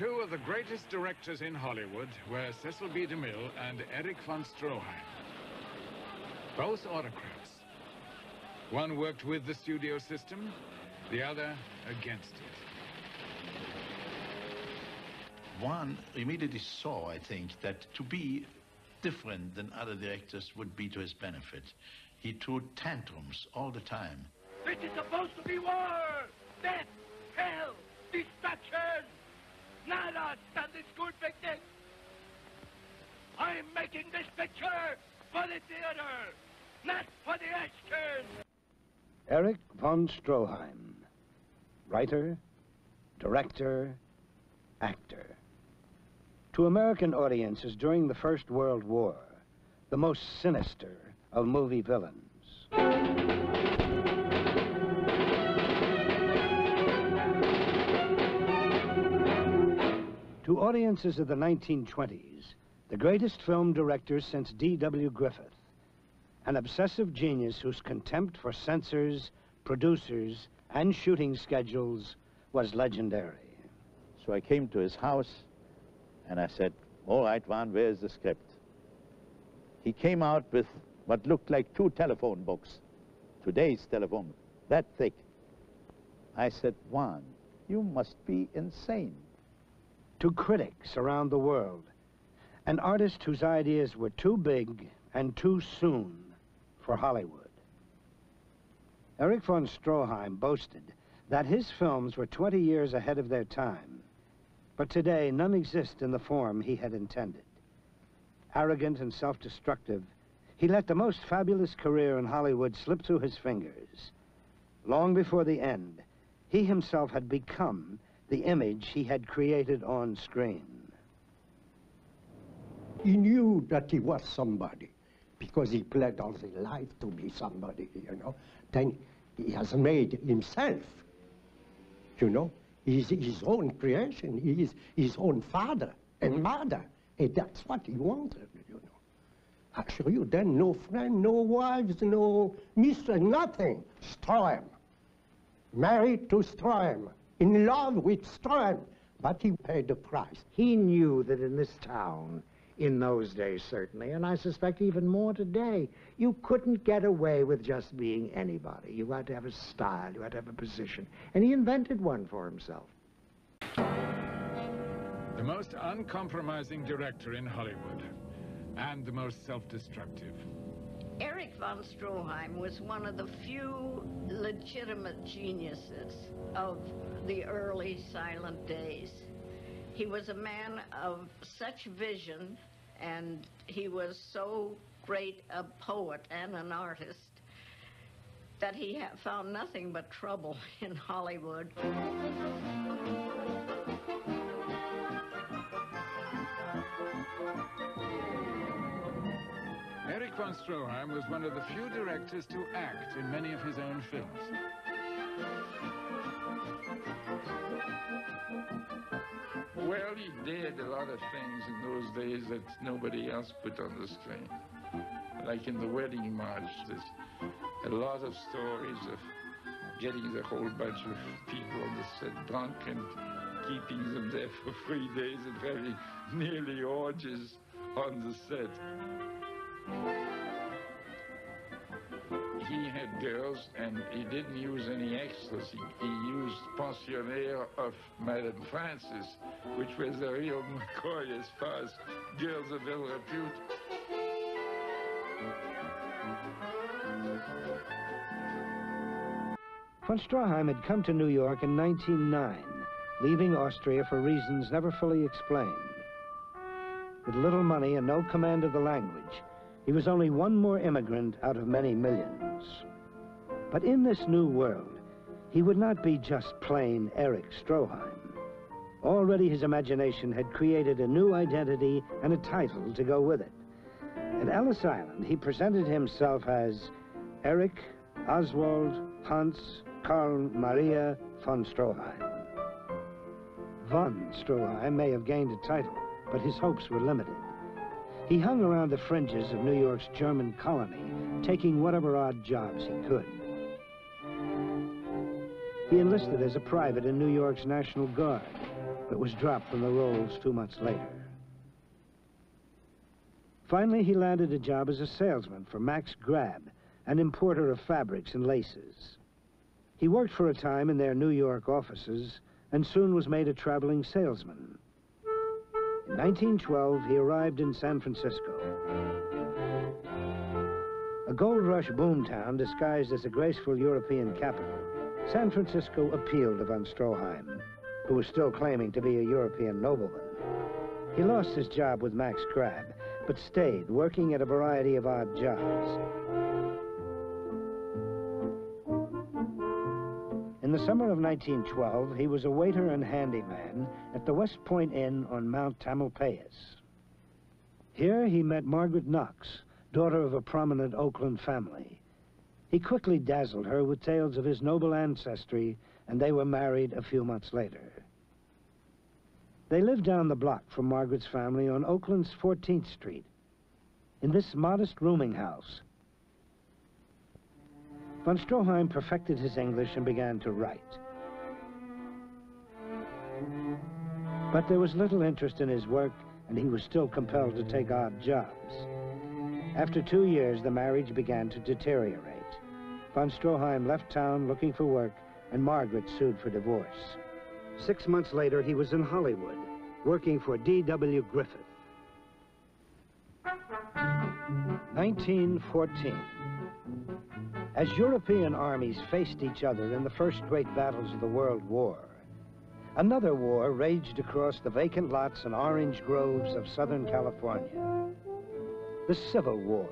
two of the greatest directors in Hollywood were Cecil B. DeMille and Erich von Stroheim, both autocrats. One worked with the studio system, the other against it. One immediately saw, I think, that to be different than other directors would be to his benefit. He threw tantrums all the time. This is supposed to be war! Death! Hell! Destruction! Nada standing school picnic! I'm making this picture for the theater, not for the actors! Erich von Stroheim, writer, director, actor. To American audiences during the First World War, the most sinister of movie villains. To audiences of the 1920s, the greatest film director since D.W. Griffith, an obsessive genius whose contempt for censors, producers, and shooting schedules was legendary. So I came to his house and I said, all right, Van, where's the script? He came out with what looked like two telephone books, today's telephone, that thick. I said, Van, you must be insane. To critics around the world, an artist whose ideas were too big and too soon for Hollywood. Erich von Stroheim boasted that his films were 20 years ahead of their time, but today none exist in the form he had intended. Arrogant and self-destructive, he let the most fabulous career in Hollywood slip through his fingers. Long before the end, he himself had become the image he had created on screen. He knew that he was somebody because he pled all his life to be somebody, you know. Then he has made himself, you know. He is his own creation. He is his own father and mother. And that's what he wanted, you know. I assure you, then no friend, no wives, no mistress, nothing. Stroheim. Married to Stroheim. In love with Stroheim, but he paid the price. He knew that in this town, in those days certainly, and I suspect even more today, you couldn't get away with just being anybody. You had to have a style, you had to have a position, and he invented one for himself. The most uncompromising director in Hollywood, and the most self-destructive. Erich von Stroheim was one of the few legitimate geniuses of the early silent days. He was a man of such vision, and he was so great a poet and an artist that he found nothing but trouble in Hollywood. Erich von Stroheim was one of the few directors to act in many of his own films. Well, he did a lot of things in those days that nobody else put on the screen. Like in The Wedding March, there's a lot of stories of getting the whole bunch of people on the set drunk and keeping them there for 3 days and having nearly orgies on the set. He had girls, and he didn't use any extras. He used pensionnaire of Madame Francis, which was a real McCoy as far as girls of ill repute. Von Stroheim had come to New York in 1909, leaving Austria for reasons never fully explained. With little money and no command of the language, he was only one more immigrant out of many millions. But in this new world, he would not be just plain Erich Stroheim. Already his imagination had created a new identity and a title to go with it. At Ellis Island, he presented himself as Erich Oswald Hans Karl Maria von Stroheim. Von Stroheim may have gained a title, but his hopes were limited. He hung around the fringes of New York's German colony, taking whatever odd jobs he could. He enlisted as a private in New York's National Guard, but was dropped from the rolls 2 months later. Finally, he landed a job as a salesman for Max Grab, an importer of fabrics and laces. He worked for a time in their New York offices and soon was made a traveling salesman. In 1912, he arrived in San Francisco. A gold rush boomtown disguised as a graceful European capital, San Francisco appealed to von Stroheim, who was still claiming to be a European nobleman. He lost his job with Max Grab, but stayed, working at a variety of odd jobs. In the summer of 1912, he was a waiter and handyman at the West Point Inn on Mount Tamalpais. Here he met Margaret Knox, daughter of a prominent Oakland family. He quickly dazzled her with tales of his noble ancestry, and they were married a few months later. They lived down the block from Margaret's family on Oakland's 14th Street, in this modest rooming house. Von Stroheim perfected his English and began to write. But there was little interest in his work, and he was still compelled to take odd jobs. After 2 years, the marriage began to deteriorate. Von Stroheim left town looking for work, and Margaret sued for divorce. 6 months later, he was in Hollywood, working for D.W. Griffith. 1914. As European armies faced each other in the first great battles of the World War, another war raged across the vacant lots and orange groves of Southern California. The Civil War.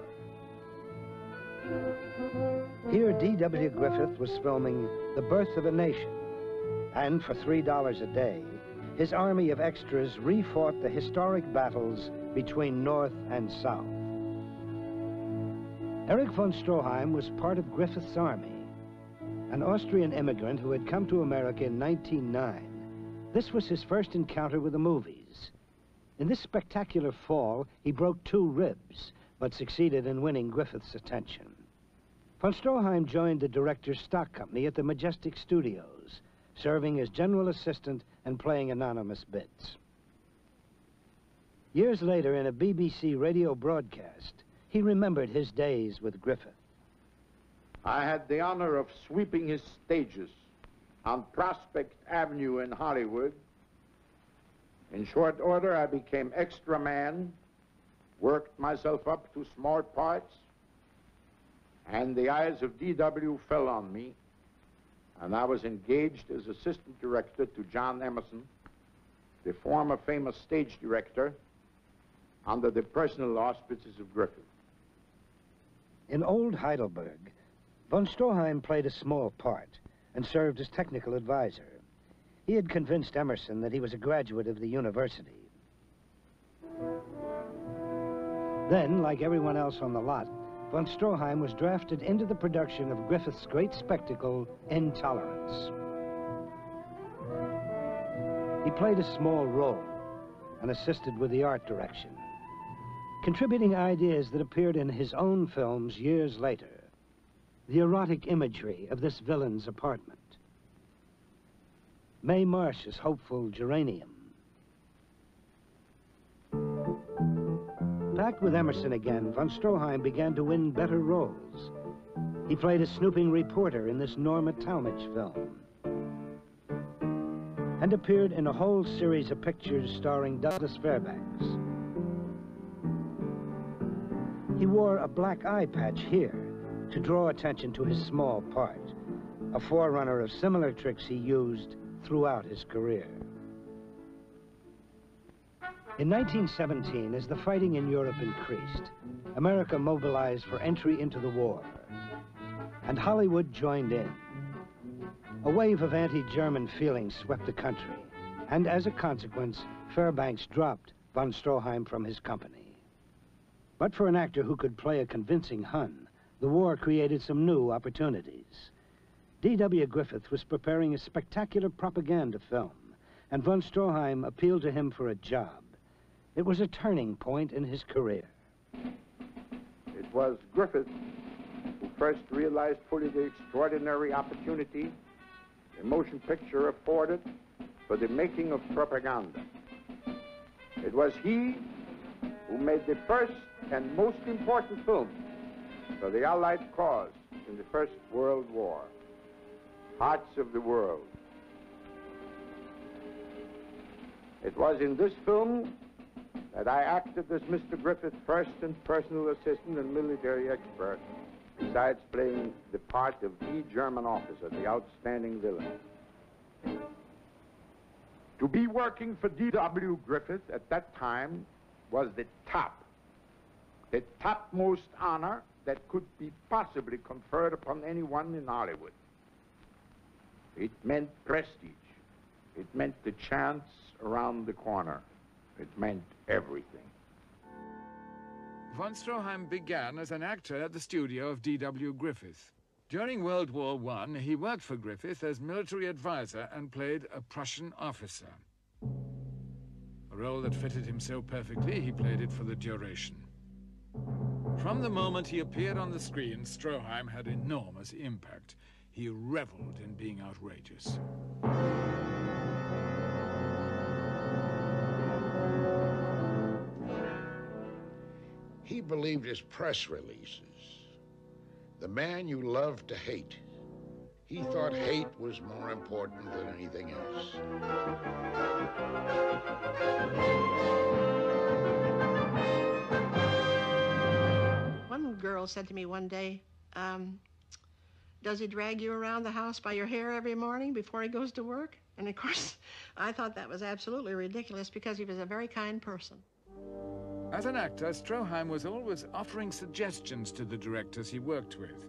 Here, D.W. Griffith was filming The Birth of a Nation, and for $3 a day, his army of extras refought the historic battles between North and South. Erich von Stroheim was part of Griffith's army, an Austrian immigrant who had come to America in 1909. This was his first encounter with the movies. In this spectacular fall, he broke 2 ribs, but succeeded in winning Griffith's attention. Von Stroheim joined the director's stock company at the Majestic Studios, serving as general assistant and playing anonymous bits. Years later, in a BBC radio broadcast, he remembered his days with Griffith. I had the honor of sweeping his stages on Prospect Avenue in Hollywood. In short order, I became extra man, worked myself up to small parts, and the eyes of D.W. fell on me, and I was engaged as assistant director to John Emerson, the former famous stage director, under the personal auspices of Griffith. In Old Heidelberg, von Stroheim played a small part and served as technical advisor. He had convinced Emerson that he was a graduate of the university. Then, like everyone else on the lot, von Stroheim was drafted into the production of Griffith's great spectacle, Intolerance. He played a small role and assisted with the art direction, contributing ideas that appeared in his own films years later. The erotic imagery of this villain's apartment. Mae Marsh's hopeful Geranium. Back with Emerson again, von Stroheim began to win better roles. He played a snooping reporter in this Norma Talmadge film and appeared in a whole series of pictures starring Douglas Fairbanks. He wore a black eye patch here to draw attention to his small part, a forerunner of similar tricks he used throughout his career. In 1917, as the fighting in Europe increased, America mobilized for entry into the war, and Hollywood joined in. A wave of anti-German feeling swept the country, and as a consequence, Fairbanks dropped von Stroheim from his company. But for an actor who could play a convincing Hun, the war created some new opportunities. D.W. Griffith was preparing a spectacular propaganda film, and von Stroheim appealed to him for a job. It was a turning point in his career. It was Griffith who first realized fully the extraordinary opportunity the motion picture afforded for the making of propaganda. It was he who made the first and most important film for the Allied cause in the First World War, Hearts of the World. It was in this film that I acted as Mr. Griffith's first and personal assistant and military expert, besides playing the part of the German officer, the outstanding villain. To be working for D.W. Griffith at that time was the topmost honor that could be possibly conferred upon anyone in Hollywood. It meant prestige. It meant the chance around the corner. It meant everything. Von Stroheim began as an actor at the studio of D.W. Griffith. During World War I, he worked for Griffith as military advisor and played a Prussian officer. A role that fitted him so perfectly, he played it for the duration. From the moment he appeared on the screen, Stroheim had enormous impact. He reveled in being outrageous. He believed his press releases. The man you love to hate. He thought hate was more important than anything else. One girl said to me one day, does he drag you around the house by your hair every morning before he goes to work? And of course, I thought that was absolutely ridiculous because he was a very kind person. As an actor, Stroheim was always offering suggestions to the directors he worked with.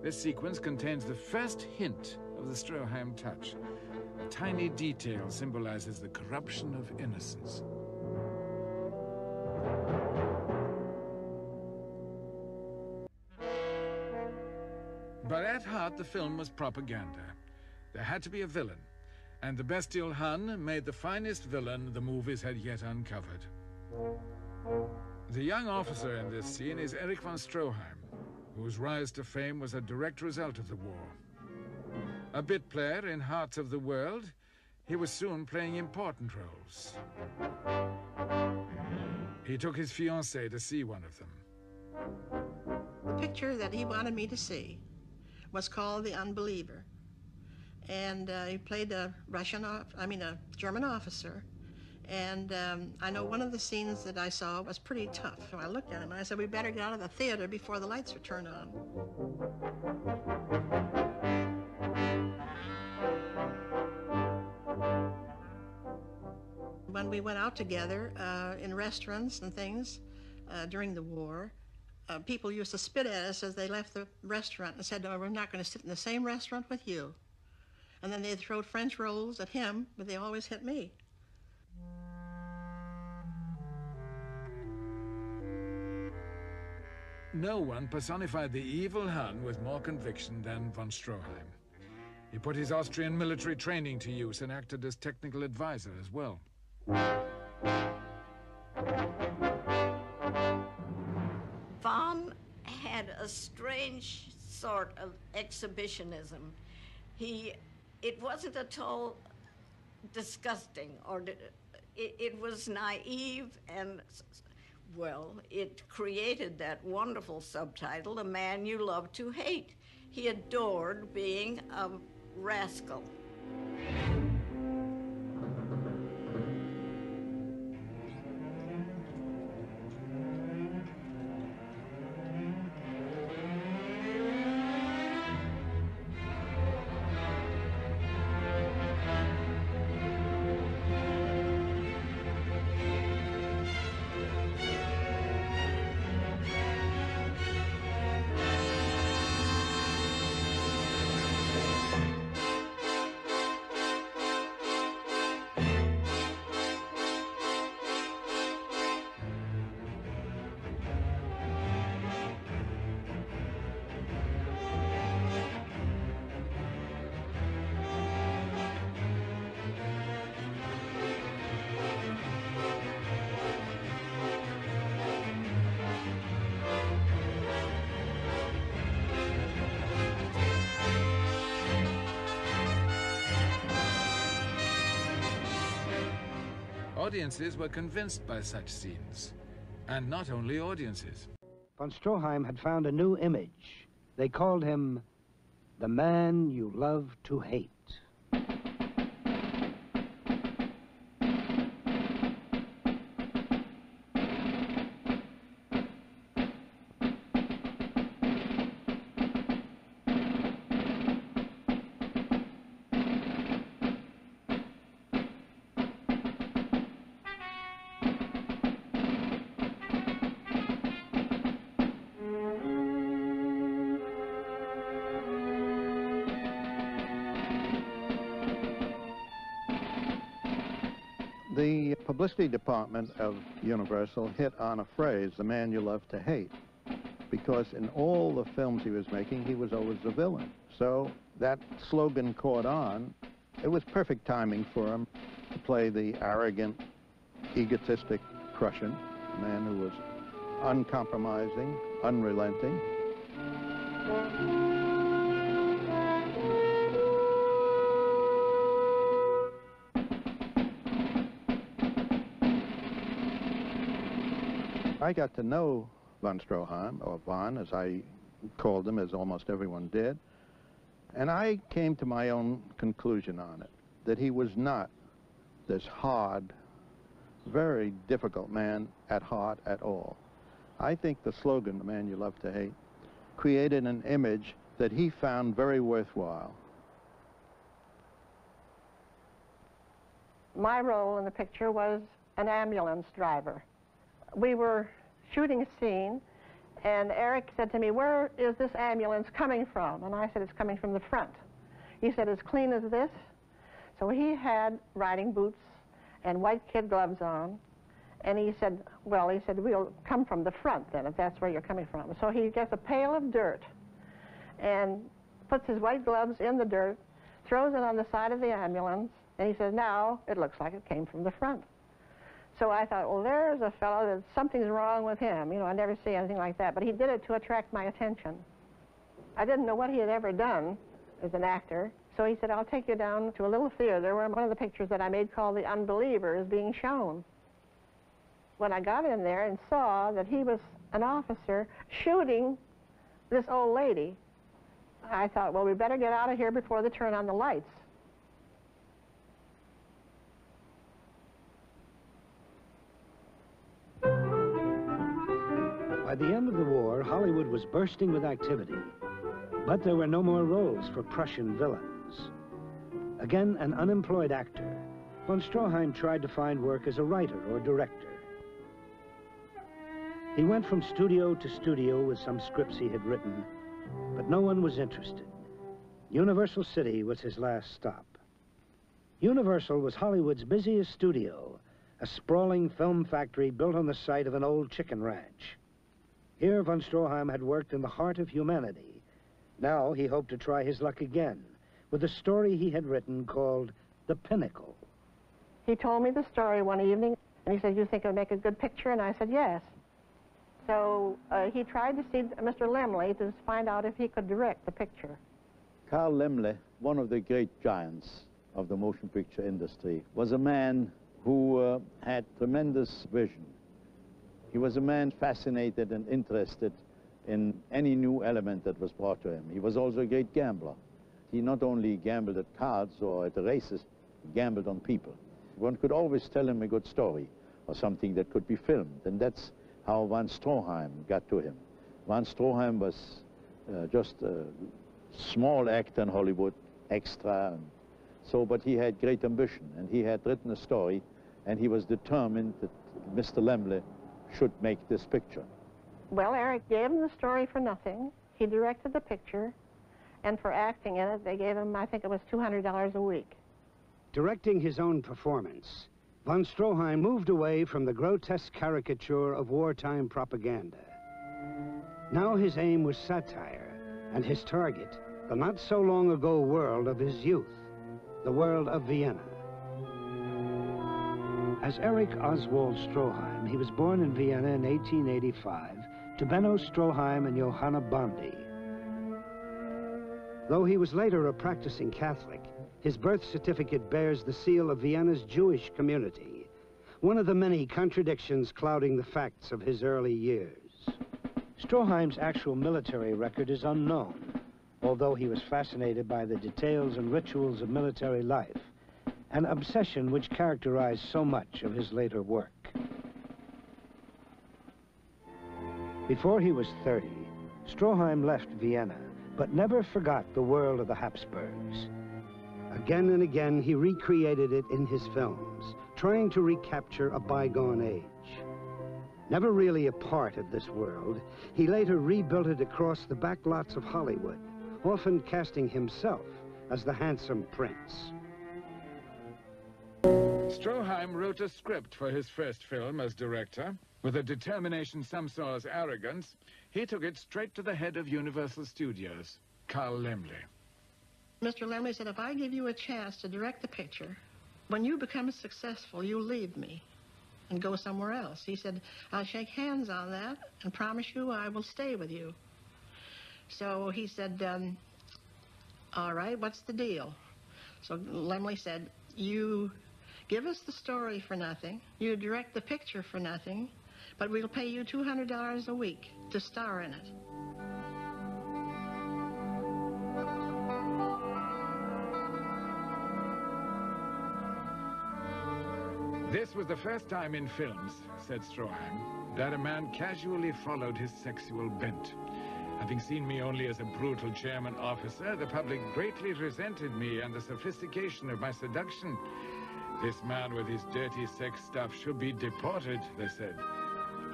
This sequence contains the first hint of the Stroheim touch. A tiny detail symbolizes the corruption of innocence. But at heart, the film was propaganda. There had to be a villain. And the bestial Hun made the finest villain the movies had yet uncovered. The young officer in this scene is Erich von Stroheim, whose rise to fame was a direct result of the war. A bit player in Hearts of the World, he was soon playing important roles. He took his fiancée to see one of them. The picture that he wanted me to see was called The Unbeliever. And he played a German officer. And I know one of the scenes that I saw was pretty tough. So I looked at him and I said, we better get out of the theater before the lights are turned on. When we went out together in restaurants and things during the war, people used to spit at us as they left the restaurant and said, no, we're not going to sit in the same restaurant with you. And then they'd throw French rolls at him, but they always hit me. No one personified the evil Hun with more conviction than von Stroheim. He put his Austrian military training to use and acted as technical advisor as well. Von had a strange sort of exhibitionism. It wasn't at all disgusting, or it was naive, and, well, it created that wonderful subtitle, A Man You Love to Hate. He adored being a rascal. Audiences were convinced by such scenes, and not only audiences. Von Stroheim had found a new image. They called him the man you love to hate. The publicity department of Universal hit on a phrase, the man you love to hate, because in all the films he was making, he was always the villain. So that slogan caught on. It was perfect timing for him to play the arrogant, egotistic Prussian, a man who was uncompromising, unrelenting. I got to know von Stroheim, or Von, as I called him, as almost everyone did, and I came to my own conclusion on it, that he was not this hard, very difficult man at heart at all. I think the slogan, the man you love to hate, created an image that he found very worthwhile. My role in the picture was an ambulance driver. We were shooting a scene, and Erich said to me, where is this ambulance coming from? And I said, it's coming from the front. He said, as clean as this? So he had riding boots and white kid gloves on, and he said, well, he said, we'll come from the front then, if that's where you're coming from. So he gets a pail of dirt and puts his white gloves in the dirt, throws it on the side of the ambulance, and he says, now it looks like it came from the front. So I thought, well, there's a fellow that something's wrong with him. You know, I never see anything like that. But he did it to attract my attention. I didn't know what he had ever done as an actor. So he said, I'll take you down to a little theater where one of the pictures that I made called The Unbeliever is being shown. When I got in there and saw that he was an officer shooting this old lady, I thought, well, we better get out of here before they turn on the lights. By the end of the war, Hollywood was bursting with activity, but there were no more roles for Prussian villains. Again, an unemployed actor, von Stroheim tried to find work as a writer or director. He went from studio to studio with some scripts he had written, but no one was interested. Universal City was his last stop. Universal was Hollywood's busiest studio, a sprawling film factory built on the site of an old chicken ranch. Here, von Stroheim had worked in the heart of humanity. Now he hoped to try his luck again with a story he had written called The Pinnacle. He told me the story one evening, and he said, you think it'll make a good picture? And I said, yes. So he tried to see Mr. Limley to find out if he could direct the picture. Carl Limley, one of the great giants of the motion picture industry, was a man who had tremendous vision. He was a man fascinated and interested in any new element that was brought to him. He was also a great gambler. He not only gambled at cards or at races, he gambled on people. One could always tell him a good story or something that could be filmed, and that's how von Stroheim got to him. Von Stroheim was just a small actor in Hollywood, extra, and so, but he had great ambition, and he had written a story, and he was determined that Mr. Lemley should make this picture. Well, Erich gave him the story for nothing. He directed the picture, and for acting in it, they gave him, I think it was $200 a week. Directing his own performance, von Stroheim moved away from the grotesque caricature of wartime propaganda. Now his aim was satire, and his target, the not-so-long-ago world of his youth, the world of Vienna. As Erich Oswald Stroheim, he was born in Vienna in 1885 to Benno Stroheim and Johanna Bondi. Though he was later a practicing Catholic, his birth certificate bears the seal of Vienna's Jewish community, one of the many contradictions clouding the facts of his early years. Stroheim's actual military record is unknown, although he was fascinated by the details and rituals of military life, an obsession which characterized so much of his later work. Before he was 30, Stroheim left Vienna, but never forgot the world of the Habsburgs. Again and again, he recreated it in his films, trying to recapture a bygone age. Never really a part of this world, he later rebuilt it across the back lots of Hollywood, often casting himself as the handsome prince. Stroheim wrote a script for his first film as director. With a determination some saw as arrogance, he took it straight to the head of Universal Studios, Carl Laemmle. Mr. Laemmle said, if I give you a chance to direct the picture, when you become successful, you leave me and go somewhere else. He said, I'll shake hands on that and promise you I will stay with you. So he said, all right, what's the deal? So Laemmle said, you give us the story for nothing, you direct the picture for nothing, but we'll pay you $200 a week to star in it. This was the first time in films, said Stroheim, that a man casually followed his sexual bent. Having seen me only as a brutal German officer, the public greatly resented me and the sophistication of my seduction. This man with his dirty sex stuff should be deported, they said.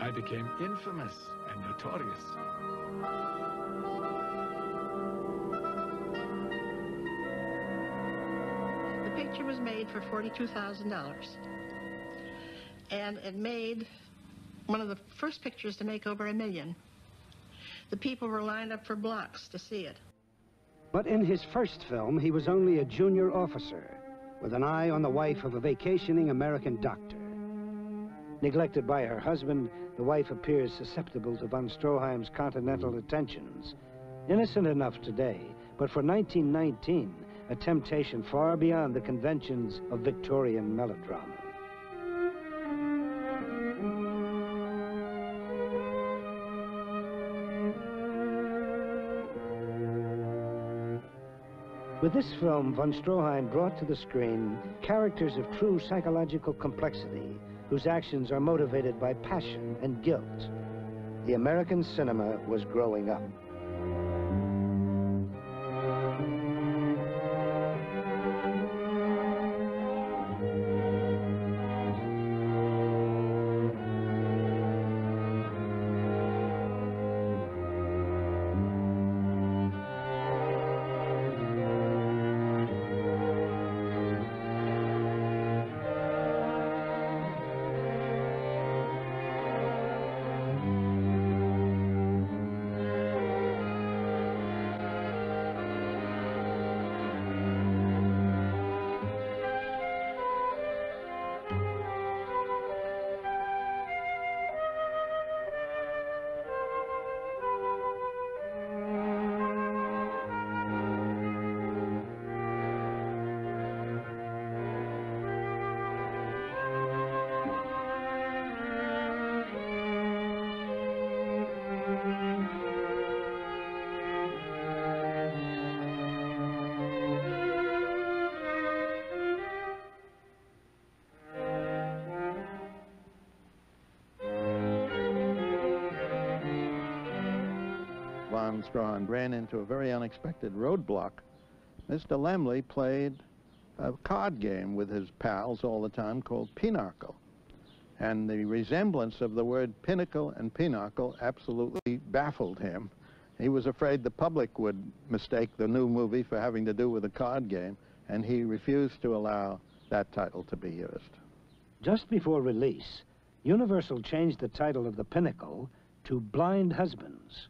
I became infamous and notorious. The picture was made for $42,000. And it made one of the first pictures to make over $1 million. The people were lined up for blocks to see it. But in his first film, he was only a junior officer, with an eye on the wife of a vacationing American doctor. Neglected by her husband, the wife appears susceptible to von Stroheim's continental attentions. Innocent enough today, but for 1919, a temptation far beyond the conventions of Victorian melodrama. With this film, von Stroheim brought to the screen characters of true psychological complexity, whose actions are motivated by passion and guilt. The American cinema was growing up. Stroheim ran into a very unexpected roadblock. Mr. Laemmle played a card game with his pals all the time called Pinochle. And the resemblance of the word pinnacle and Pinochle absolutely baffled him. He was afraid the public would mistake the new movie for having to do with a card game, and he refused to allow that title to be used. Just before release, Universal changed the title of the Pinnacle to Blind Husbands.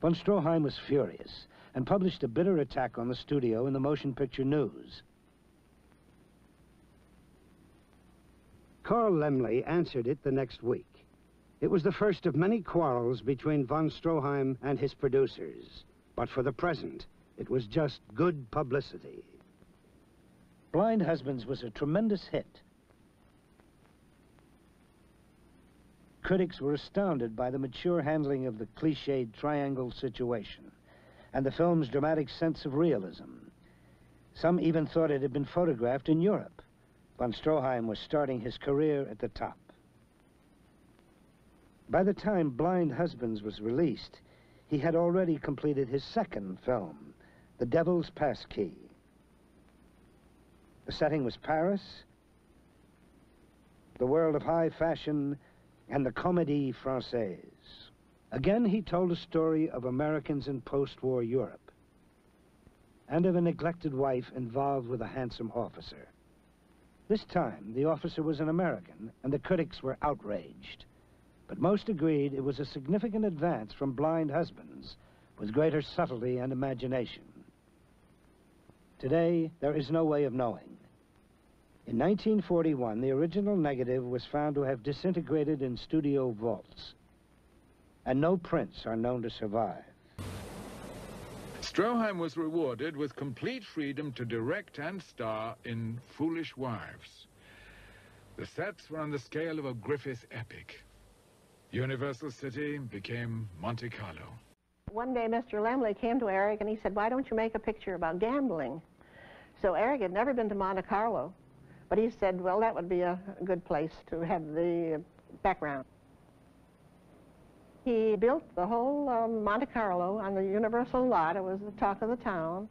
Von Stroheim was furious and published a bitter attack on the studio in the Motion Picture News. Carl Laemmle answered it the next week. It was the first of many quarrels between von Stroheim and his producers, but for the present, it was just good publicity. Blind Husbands was a tremendous hit. critics were astounded by the mature handling of the cliched triangle situation and the film's dramatic sense of realism. Some even thought it had been photographed in Europe. Von Stroheim was starting his career at the top. By the time Blind Husbands was released, he had already completed his second film, The Devil's Passkey. The setting was Paris, the world of high fashion, and the Comédie Française. Again, he told a story of Americans in post-war Europe and of a neglected wife involved with a handsome officer. This time, the officer was an American, and the critics were outraged. But most agreed it was a significant advance from Blind Husbands, with greater subtlety and imagination. Today, there is no way of knowing. In 1941, the original negative was found to have disintegrated in studio vaults, and no prints are known to survive. Stroheim was rewarded with complete freedom to direct and star in Foolish Wives. The sets were on the scale of a Griffith epic. Universal City became Monte Carlo. One day, Mr. Lemley came to Erich and he said, "Why don't you make a picture about gambling?" So Erich had never been to Monte Carlo, but he said, well, that would be a good place to have the background. He built the whole Monte Carlo on the Universal lot. It was the talk of the town.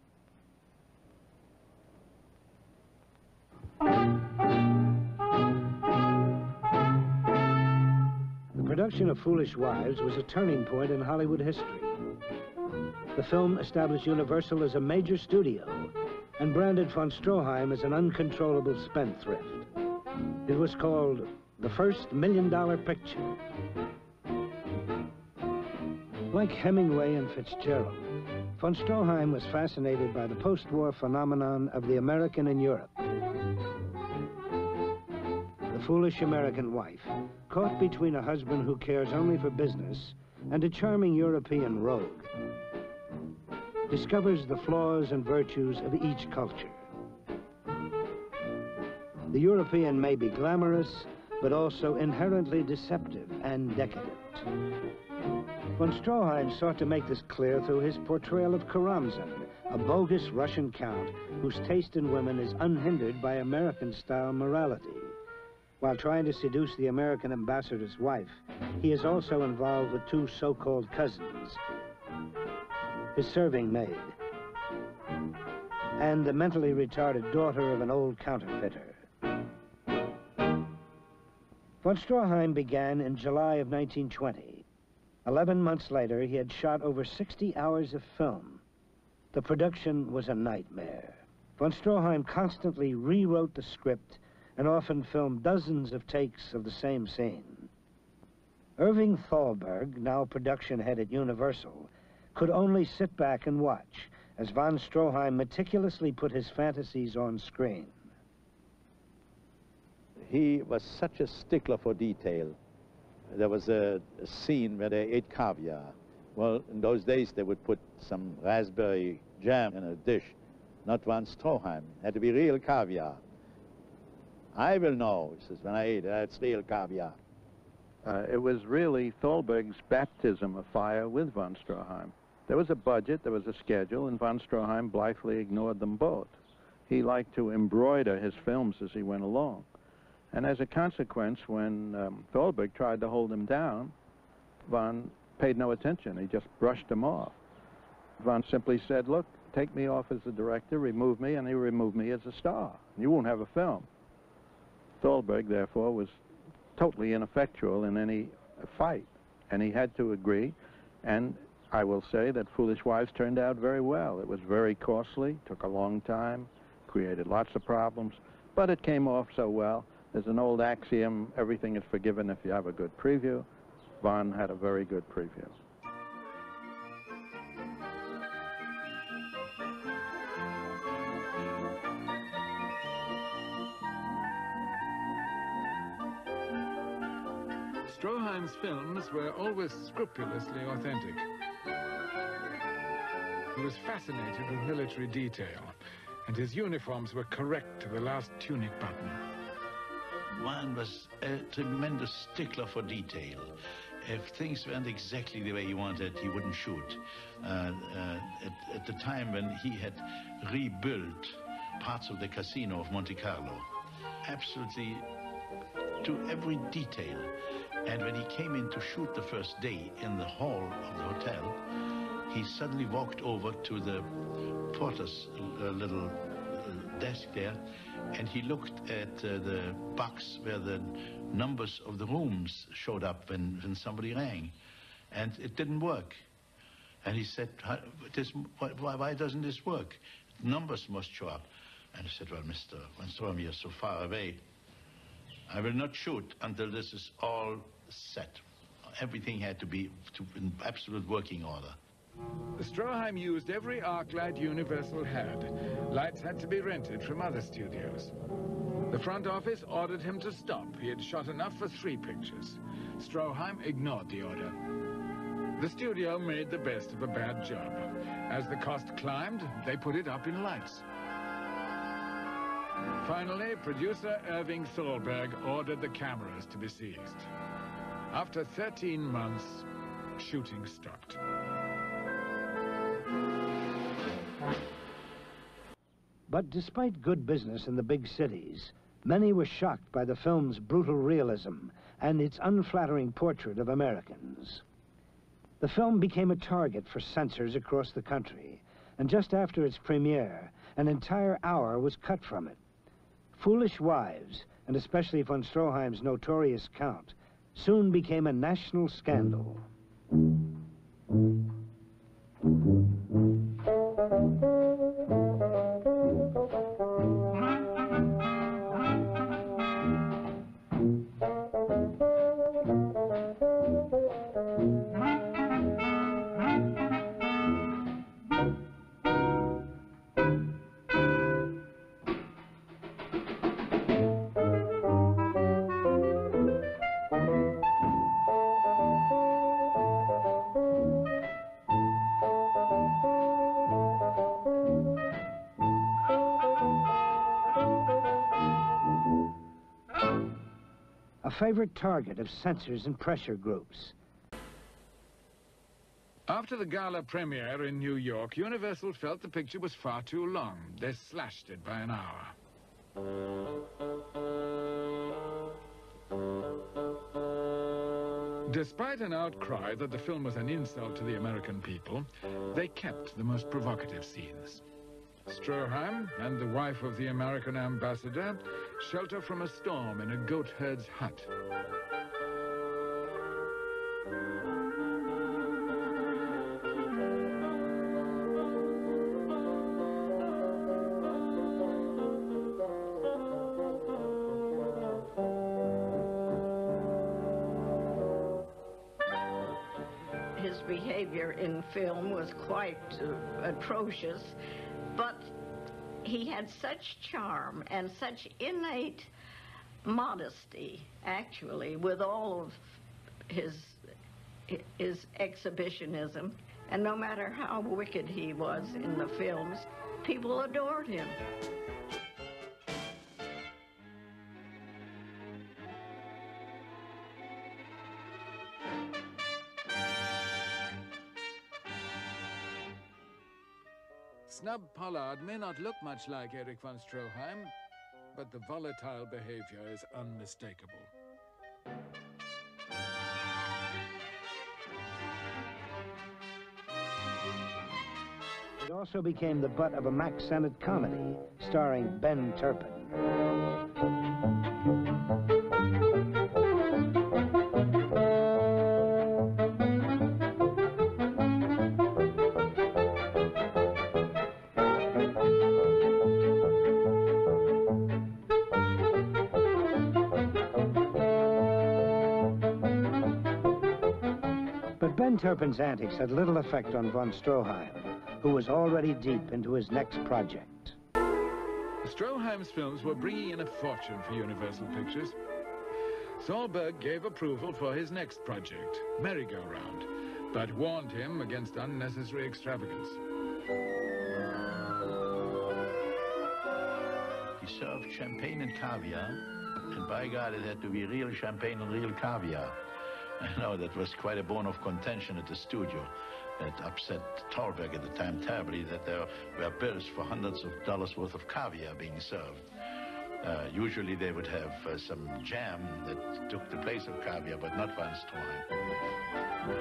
The production of Foolish Wives was a turning point in Hollywood history. The film established Universal as a major studio and branded von Stroheim as an uncontrollable spendthrift. It was called the first $1 million picture. Like Hemingway and Fitzgerald, von Stroheim was fascinated by the post-war phenomenon of the American in Europe. The foolish American wife, caught between a husband who cares only for business and a charming European rogue, discovers the flaws and virtues of each culture. The European may be glamorous, but also inherently deceptive and decadent. Von Stroheim sought to make this clear through his portrayal of Karamzin, a bogus Russian count whose taste in women is unhindered by American-style morality. While trying to seduce the American ambassador's wife, he is also involved with two so-called cousins, his serving maid, and the mentally retarded daughter of an old counterfeiter. Von Stroheim began in July of 1920. 11 months later, he had shot over 60 hours of film. The production was a nightmare. Von Stroheim constantly rewrote the script and often filmed dozens of takes of the same scene. Irving Thalberg, now production head at Universal, could only sit back and watch as von Stroheim meticulously put his fantasies on screen. He was such a stickler for detail. There was a scene where they ate caviar. Well, in those days, they would put some raspberry jam in a dish, not von Stroheim. It had to be real caviar. "I will know," he says, "when I eat it, that's real caviar." It was really Thalberg's baptism of fire with von Stroheim. There was a budget, there was a schedule, and von Stroheim blithely ignored them both. He liked to embroider his films as he went along. And as a consequence, when Thalberg tried to hold him down, von paid no attention. He just brushed him off. Von simply said, "Look, take me off as the director, remove me," and he removed me as a star. "You won't have a film." Thalberg, therefore, was totally ineffectual in any fight, and he had to agree. And I will say that Foolish Wives turned out very well. It was very costly, took a long time, created lots of problems, but it came off so well. There's an old axiom, everything is forgiven if you have a good preview. Von had a very good preview. Stroheim's films were always scrupulously authentic. He was fascinated with military detail, and his uniforms were correct to the last tunic button. One was a tremendous stickler for detail. If things weren't exactly the way he wanted, he wouldn't shoot. At the time when he had rebuilt parts of the casino of Monte Carlo, absolutely to every detail. And when he came in to shoot the first day in the hall of the hotel, he suddenly walked over to the porter's little desk there, and he looked at the box where the numbers of the rooms showed up when somebody rang, and it didn't work. And he said, why doesn't this work? Numbers must show up. And I said, well, Mr. von Stroheim, you're so far away. I will not shoot until this is all set. Everything had to be in absolute working order. Stroheim used every arc light Universal had. Lights had to be rented from other studios. The front office ordered him to stop. He had shot enough for 3 pictures. Stroheim ignored the order. The studio made the best of a bad job. As the cost climbed, they put it up in lights. Finally, producer Irving Thalberg ordered the cameras to be seized. After 13 months, shooting stopped. But despite good business in the big cities, many were shocked by the film's brutal realism and its unflattering portrait of Americans. The film became a target for censors across the country, and just after its premiere, an entire hour was cut from it. Foolish Wives, and especially von Stroheim's notorious count, soon became a national scandal. Favorite target of censors and pressure groups. After the gala premiere in New York, Universal felt the picture was far too long. They slashed it by an hour. Despite an outcry that the film was an insult to the American people, they kept the most provocative scenes. Stroheim and the wife of the American ambassador shelter from a storm in a goat herd's hut. His behavior in film was quite atrocious. But he had such charm and such innate modesty, actually, with all of his exhibitionism. And no matter how wicked he was in the films, people adored him. Snub Pollard may not look much like Erich von Stroheim, but the volatile behavior is unmistakable. It also became the butt of a Mack Sennett comedy starring Ben Turpin. Turpin's antics had little effect on von Stroheim, who was already deep into his next project. Stroheim's films were bringing in a fortune for Universal Pictures. Thalberg gave approval for his next project, Merry-Go-Round, but warned him against unnecessary extravagance. He served champagne and caviar and by God, it had to be real champagne and real caviar. I know that was quite a bone of contention at the studio. It upset Thalberg at the time terribly that there were bills for hundreds of dollars worth of caviar being served. Usually they would have some jam that took the place of caviar, but not von Stroheim.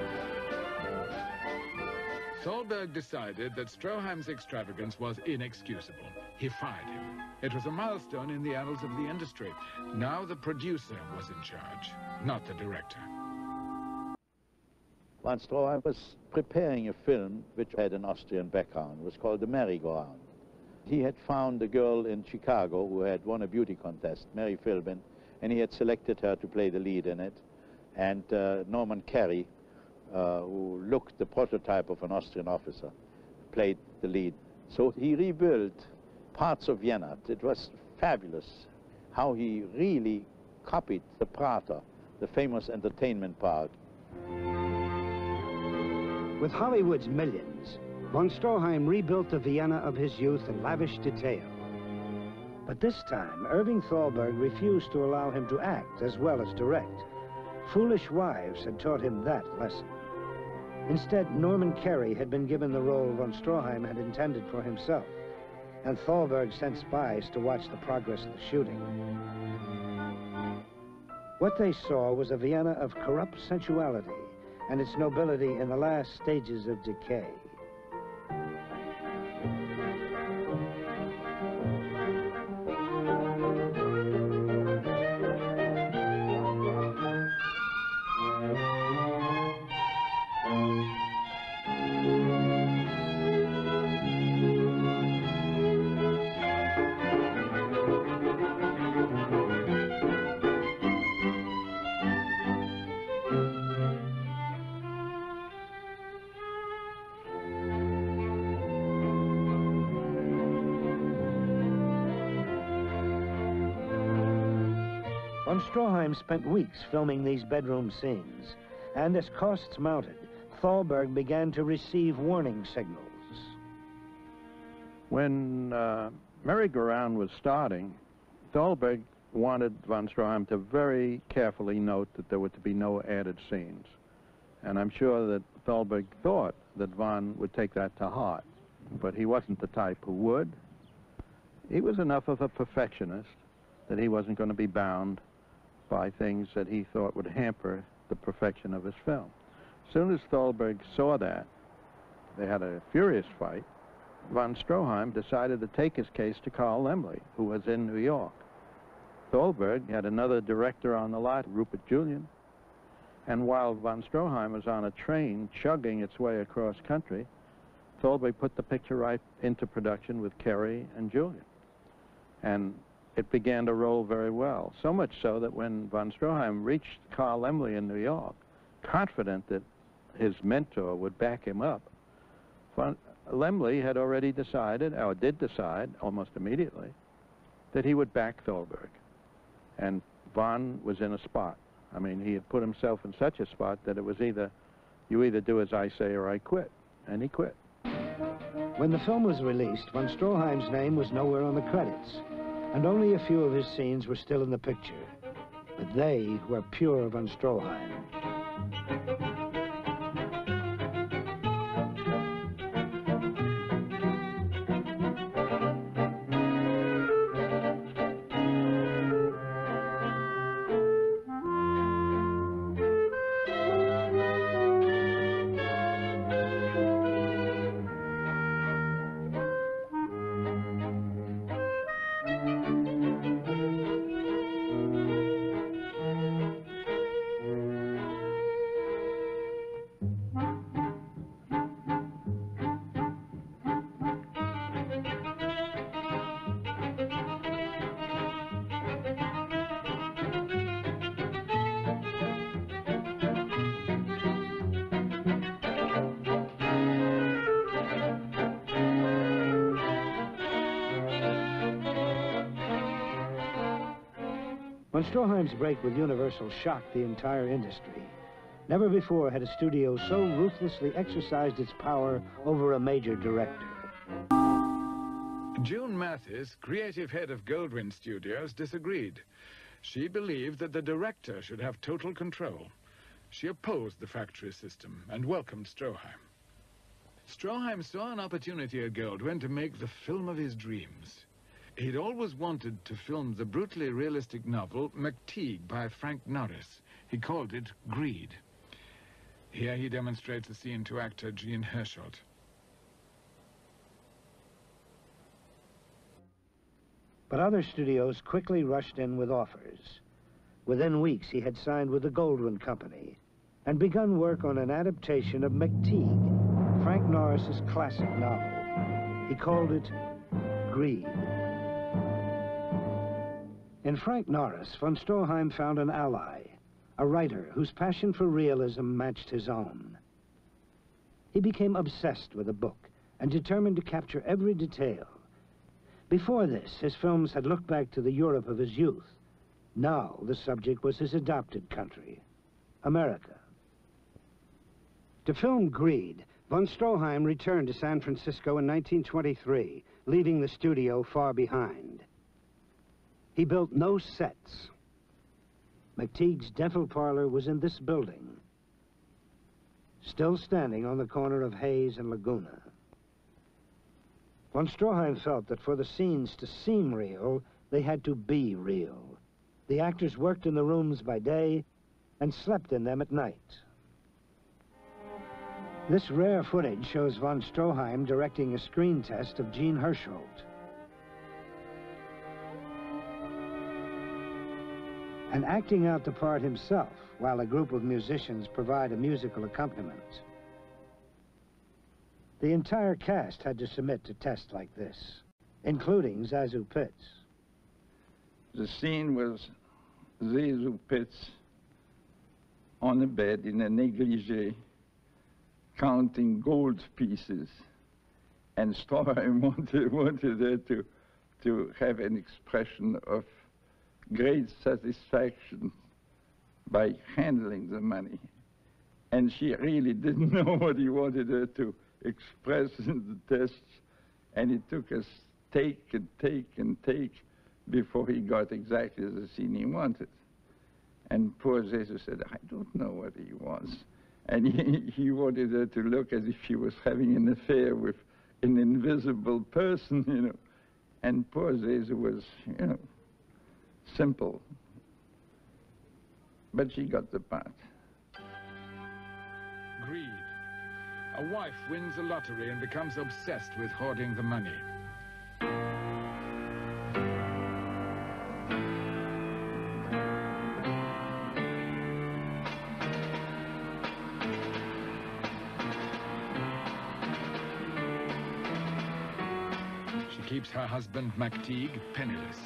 Thalberg decided that Stroheim's extravagance was inexcusable. He fired him. It was a milestone in the annals of the industry. Now the producer was in charge, not the director. Von Stroheim was preparing a film which had an Austrian background. It was called The Merry-Go-Round. He had found a girl in Chicago who had won a beauty contest, Mary Philbin, and he had selected her to play the lead in it. And Norman Kerry, who looked the prototype of an Austrian officer, played the lead. So he rebuilt parts of Vienna. It was fabulous how he really copied the Prater, the famous entertainment park. With Hollywood's millions, von Stroheim rebuilt the Vienna of his youth in lavish detail. But this time, Irving Thalberg refused to allow him to act as well as direct. Foolish Wives had taught him that lesson. Instead, Norman Kerry had been given the role von Stroheim had intended for himself, and Thalberg sent spies to watch the progress of the shooting. What they saw was a Vienna of corrupt sensuality and its nobility in the last stages of decay. Stroheim spent weeks filming these bedroom scenes, and as costs mounted, Thalberg began to receive warning signals. When Merry-Go-Round was starting, Thalberg wanted von Stroheim to very carefully note that there were to be no added scenes, and I'm sure that Thalberg thought that von would take that to heart, but he wasn't the type who would. He was enough of a perfectionist that he wasn't going to be bound by things that he thought would hamper the perfection of his film. As soon as Thalberg saw that, they had a furious fight. Von Stroheim decided to take his case to Carl Laemmle, who was in New York. Thalberg had another director on the lot, Rupert Julian, and while von Stroheim was on a train chugging its way across country, Thalberg put the picture right into production with Kerry and Julian. And it began to roll very well, so much so that when von Stroheim reached Carl Laemmle in New York, confident that his mentor would back him up, Laemmle had already decided, or did decide almost immediately, that he would back Thalberg. And von was in a spot. I mean, he had put himself in such a spot that it was either, you either do as I say or I quit, and he quit. When the film was released, von Stroheim's name was nowhere on the credits, and only a few of his scenes were still in the picture, but they were pure von Stroheim. Von Stroheim's break with Universal shocked the entire industry. Never before had a studio so ruthlessly exercised its power over a major director. June Mathis, creative head of Goldwyn Studios, disagreed. She believed that the director should have total control. She opposed the factory system and welcomed Stroheim. Stroheim saw an opportunity at Gold When to make the film of his dreams. He'd always wanted to film the brutally realistic novel McTeague by Frank Norris. He called it Greed. Here he demonstrates the scene to actor Gene Hersholt. But other studios quickly rushed in with offers. Within weeks, he had signed with the Goldwyn Company and begun work on an adaptation of McTeague, Frank Norris's classic novel. He called it Greed. In Frank Norris, von Stroheim found an ally, a writer whose passion for realism matched his own. He became obsessed with the book and determined to capture every detail. Before this, his films had looked back to the Europe of his youth. Now, the subject was his adopted country, America. To film Greed, von Stroheim returned to San Francisco in 1923, leaving the studio far behind. He built no sets. McTeague's dental parlor was in this building, still standing on the corner of Hayes and Laguna. Von Stroheim felt that for the scenes to seem real, they had to be real. The actors worked in the rooms by day and slept in them at night. This rare footage shows von Stroheim directing a screen test of Gene Hersholt. And acting out the part himself while a group of musicians provide a musical accompaniment. The entire cast had to submit to tests like this, including Zasu Pitts. The scene was Zasu Pitts on the bed in a negligee, counting gold pieces, and Stroheim wanted her to have an expression of great satisfaction by handling the money. And she really didn't know what he wanted her to express in the tests, and it took us take and take and take before he got exactly the scene he wanted. And poor Zasu said, I don't know what he wants. And he wanted her to look as if she was having an affair with an invisible person, you know. And poor Zasu was, you know, simple. But she got the part. Greed. A wife wins the lottery and becomes obsessed with hoarding the money. She keeps her husband, McTeague, penniless.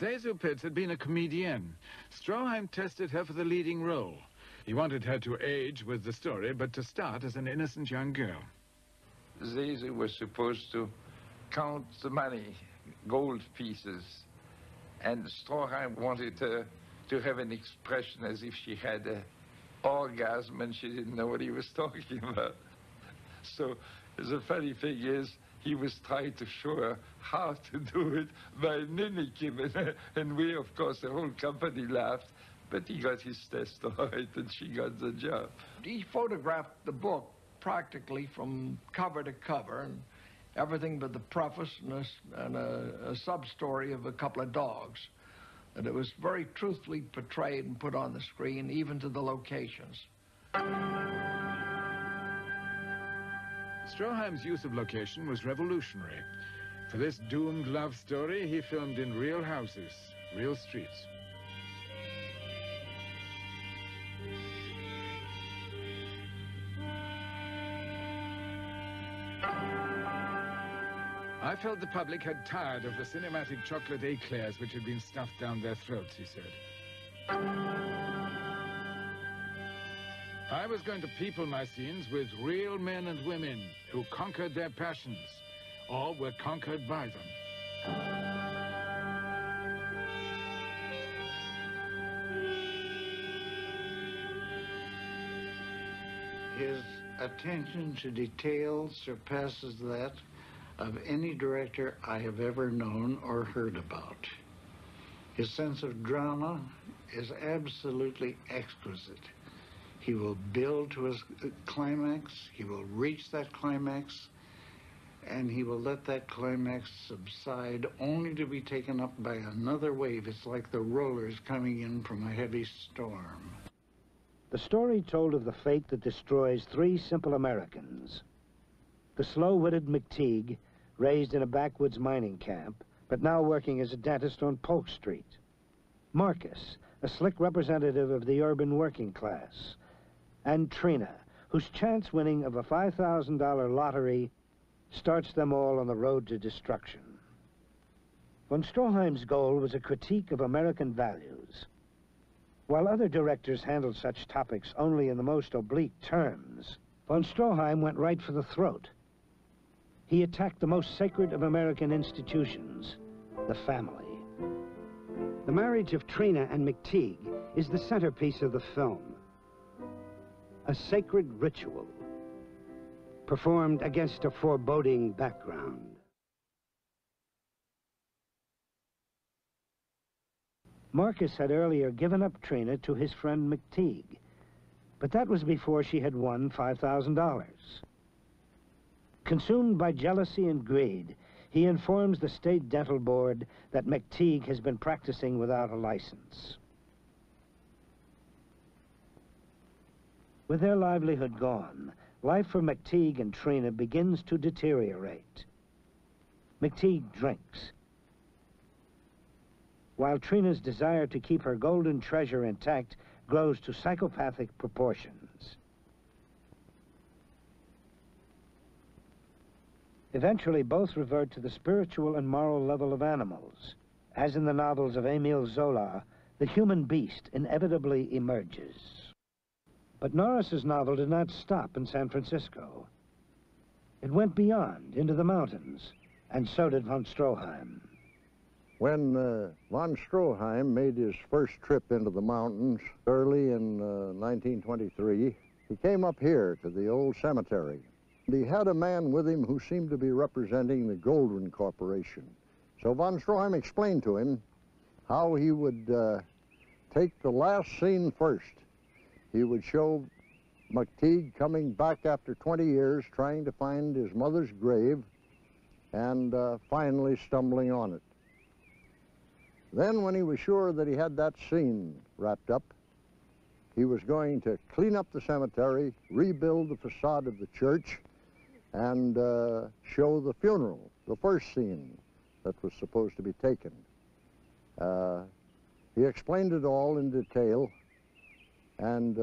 Zasu Pitts had been a comedienne. Stroheim tested her for the leading role. He wanted her to age with the story, but to start as an innocent young girl. Zasu was supposed to count the money, gold pieces, and Stroheim wanted her to have an expression as if she had an orgasm and she didn't know what he was talking about. So the funny thing is, he was trying to show her how to do it by mimicking him. And we, of course, the whole company laughed, but he got his test all right, and she got the job. He photographed the book practically from cover to cover, and everything but the preface and a sub-story of a couple of dogs. And it was very truthfully portrayed and put on the screen, even to the locations. Stroheim's use of location was revolutionary. For this doomed love story, he filmed in real houses, real streets. I felt the public had tired of the cinematic chocolate eclairs which had been stuffed down their throats, he said. I was going to people my scenes with real men and women who conquered their passions or were conquered by them. His attention to detail surpasses that of any director I have ever known or heard about. His sense of drama is absolutely exquisite. He will build to a climax, he will reach that climax, and he will let that climax subside only to be taken up by another wave. It's like the rollers coming in from a heavy storm. The story told of the fate that destroys three simple Americans. The slow-witted McTeague, raised in a backwoods mining camp, but now working as a dentist on Polk Street. Marcus, a slick representative of the urban working class. And Trina, whose chance winning of a $5,000 lottery starts them all on the road to destruction. Von Stroheim's goal was a critique of American values. While other directors handled such topics only in the most oblique terms, Von Stroheim went right for the throat. He attacked the most sacred of American institutions, the family. The marriage of Trina and McTeague is the centerpiece of the film. A sacred ritual performed against a foreboding background. Marcus had earlier given up Trina to his friend McTeague, but that was before she had won $5,000. Consumed by jealousy and greed, he informs the state dental board that McTeague has been practicing without a license. With their livelihood gone, life for McTeague and Trina begins to deteriorate. McTeague drinks, while Trina's desire to keep her golden treasure intact grows to psychopathic proportions. Eventually, both revert to the spiritual and moral level of animals. As in the novels of Emile Zola, the human beast inevitably emerges. But Norris's novel did not stop in San Francisco. It went beyond, into the mountains, and so did von Stroheim. When von Stroheim made his first trip into the mountains early in 1923, he came up here to the old cemetery. And he had a man with him who seemed to be representing the Goldwyn Corporation. So von Stroheim explained to him how he would take the last scene first. He would show McTeague coming back after 20 years, trying to find his mother's grave, and finally stumbling on it. Then, when he was sure that he had that scene wrapped up, he was going to clean up the cemetery, rebuild the facade of the church, and show the funeral, the first scene that was supposed to be taken. He explained it all in detail, and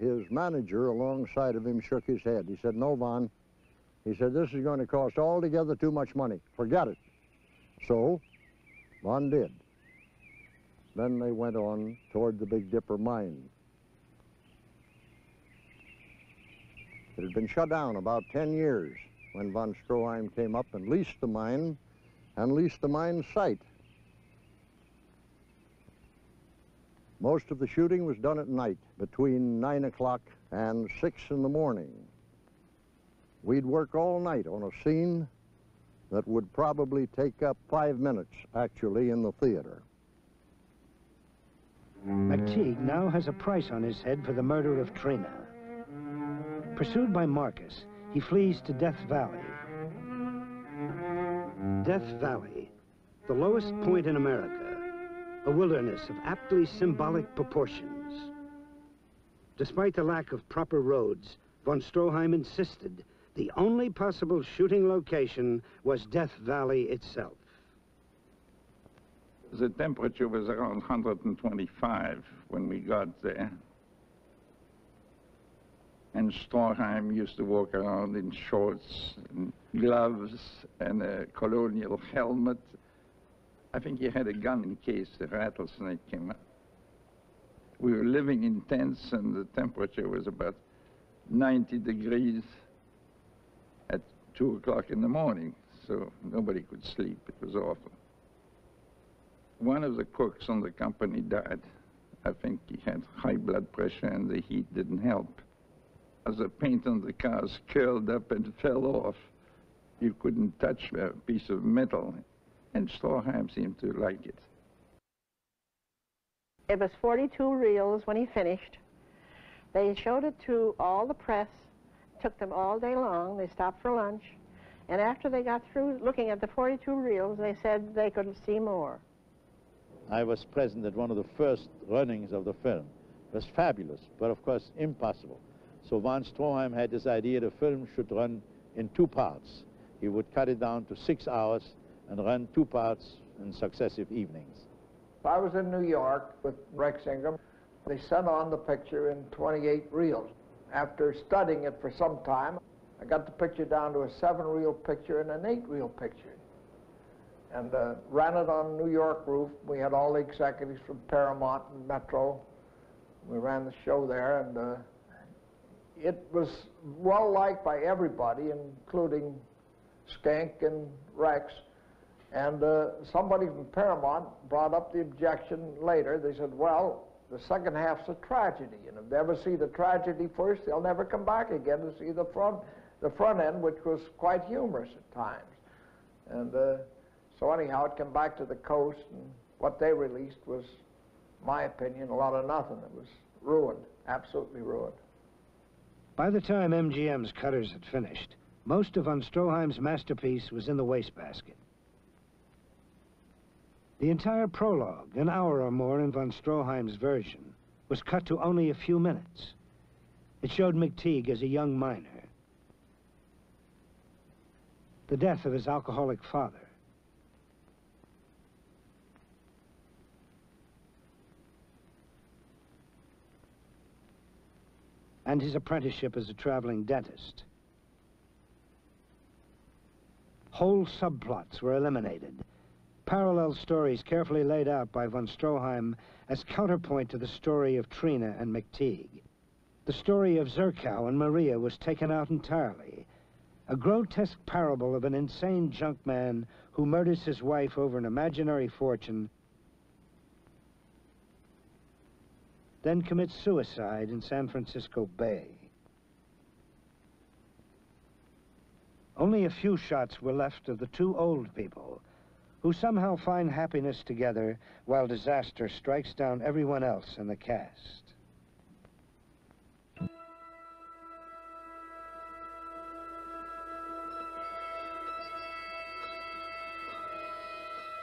his manager alongside of him shook his head. He said, "No, Von," he said, "this is going to cost altogether too much money. Forget it." So, Von did. Then they went on toward the Big Dipper mine. It had been shut down about 10 years when von Stroheim came up and leased the mine and leased the mine site. Most of the shooting was done at night, between 9 o'clock and 6 in the morning. We'd work all night on a scene that would probably take up 5 minutes, actually, in the theater. McTeague now has a price on his head for the murder of Trina. Pursued by Marcus, he flees to Death Valley. Death Valley, the lowest point in America, a wilderness of aptly symbolic proportions. Despite the lack of proper roads, von Stroheim insisted the only possible shooting location was Death Valley itself. The temperature was around 125 when we got there. And Stroheim used to walk around in shorts and gloves and a colonial helmet. I think he had a gun in case the rattlesnake came up. We were living in tents, and the temperature was about 90 degrees at 2 o'clock in the morning, so nobody could sleep. It was awful. One of the cooks on the company died. I think he had high blood pressure, and the heat didn't help. As the paint on the cars curled up and fell off, you couldn't touch a piece of metal, and Stroheim seemed to like it. It was 42 reels when he finished. They showed it to all the press, took them all day long. They stopped for lunch, and after they got through looking at the 42 reels, they said they couldn't see more. I was present at one of the first runnings of the film. It was fabulous, but of course impossible. So von Stroheim had this idea the film should run in two parts. He would cut it down to 6 hours and run two parts in successive evenings. I was in New York with Rex Ingham. They sent on the picture in 28 reels. After studying it for some time, I got the picture down to a 7-reel picture and an 8-reel picture. And ran it on New York roof. We had all the executives from Paramount and Metro. We ran the show there, and it was well liked by everybody, including Skank and Rex. And somebody from Paramount brought up the objection later. They said, well, the second half's a tragedy, and if they ever see the tragedy first, they'll never come back again to see the front end, which was quite humorous at times. And so anyhow, it came back to the coast, and what they released was, in my opinion, a lot of nothing. It was ruined, absolutely ruined. By the time MGM's cutters had finished, most of von Stroheim's masterpiece was in the wastebasket. The entire prologue, an hour or more in von Stroheim's version, was cut to only a few minutes. It showed McTeague as a young miner, the death of his alcoholic father, and his apprenticeship as a traveling dentist. Whole subplots were eliminated. Parallel stories carefully laid out by von Stroheim as counterpoint to the story of Trina and McTeague. The story of Zerkow and Maria was taken out entirely, a grotesque parable of an insane junkman who murders his wife over an imaginary fortune, then commits suicide in San Francisco Bay. Only a few shots were left of the two old people, who somehow find happiness together while disaster strikes down everyone else in the cast.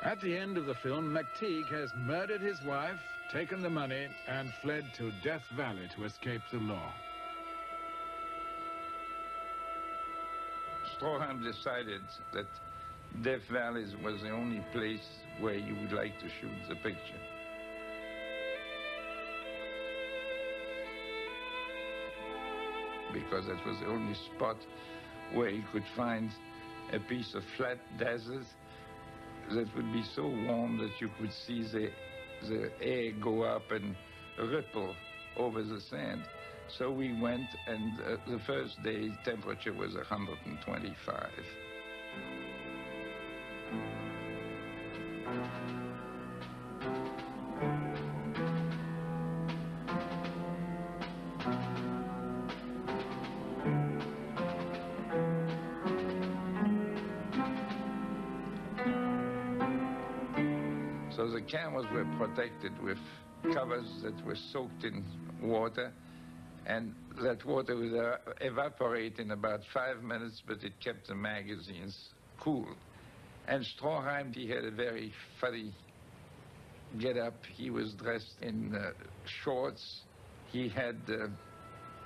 At the end of the film, McTeague has murdered his wife, taken the money, and fled to Death Valley to escape the law. Stroheim decided that Death Valley was the only place where you would like to shoot the picture. Because that was the only spot where you could find a piece of flat desert that would be so warm that you could see the air go up and ripple over the sand. So we went, and the first day temperature was 125. So the cameras were protected with covers that were soaked in water, and that water would evaporate in about 5 minutes, but it kept the magazines cool. And Stroheim, he had a very funny get-up. He was dressed in shorts. He had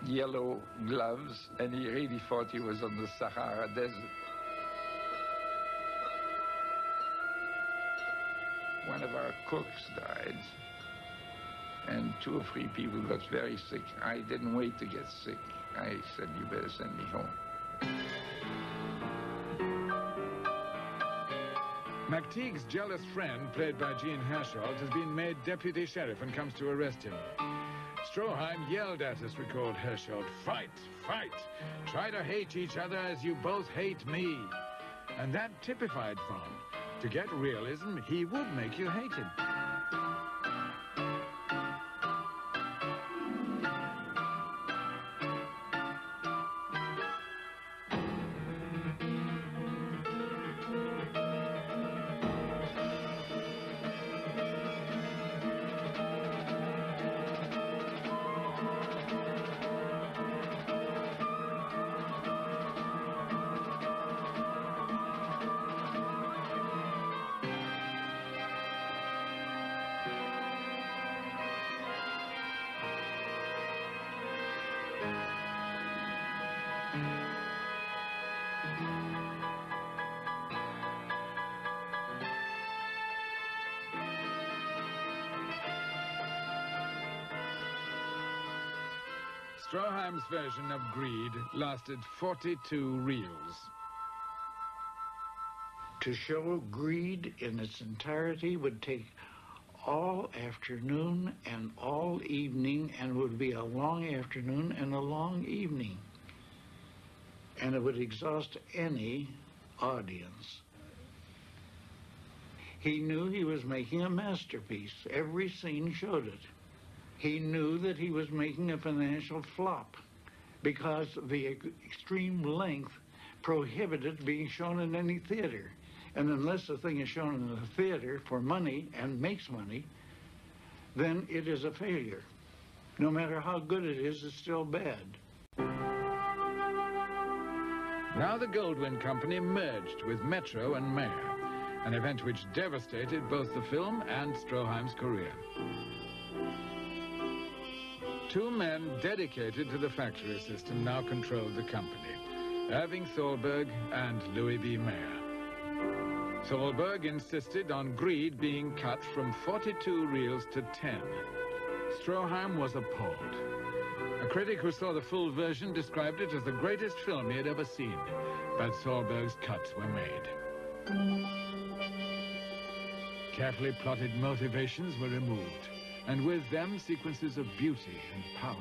yellow gloves, and he really thought he was on the Sahara Desert. One of our cooks died, and 2 or 3 people got very sick. I didn't wait to get sick. I said, you better send me home. McTeague's jealous friend, played by Gene Hersholt, has been made deputy sheriff and comes to arrest him. Stroheim yelled at us, recalled Hersholt. Fight, fight. Try to hate each other as you both hate me. And that typified Von. To get realism, he would make you hate him. Stroheim's version of Greed lasted 42 reels. To show Greed in its entirety would take all afternoon and all evening, and would be a long afternoon and a long evening. And it would exhaust any audience. He knew he was making a masterpiece. Every scene showed it. He knew that he was making a financial flop because the extreme length prohibited being shown in any theater. And unless the thing is shown in the theater for money and makes money, then it is a failure. No matter how good it is, it's still bad. Now the Goldwyn Company merged with Metro and Mayer, an event which devastated both the film and Stroheim's career. Two men dedicated to the factory system now controlled the company, Irving Thalberg and Louis B. Mayer. Thalberg insisted on Greed being cut from 42 reels to 10. Stroheim was appalled. A critic who saw the full version described it as the greatest film he had ever seen, but Thalberg's cuts were made. Carefully plotted motivations were removed, and with them, sequences of beauty and power.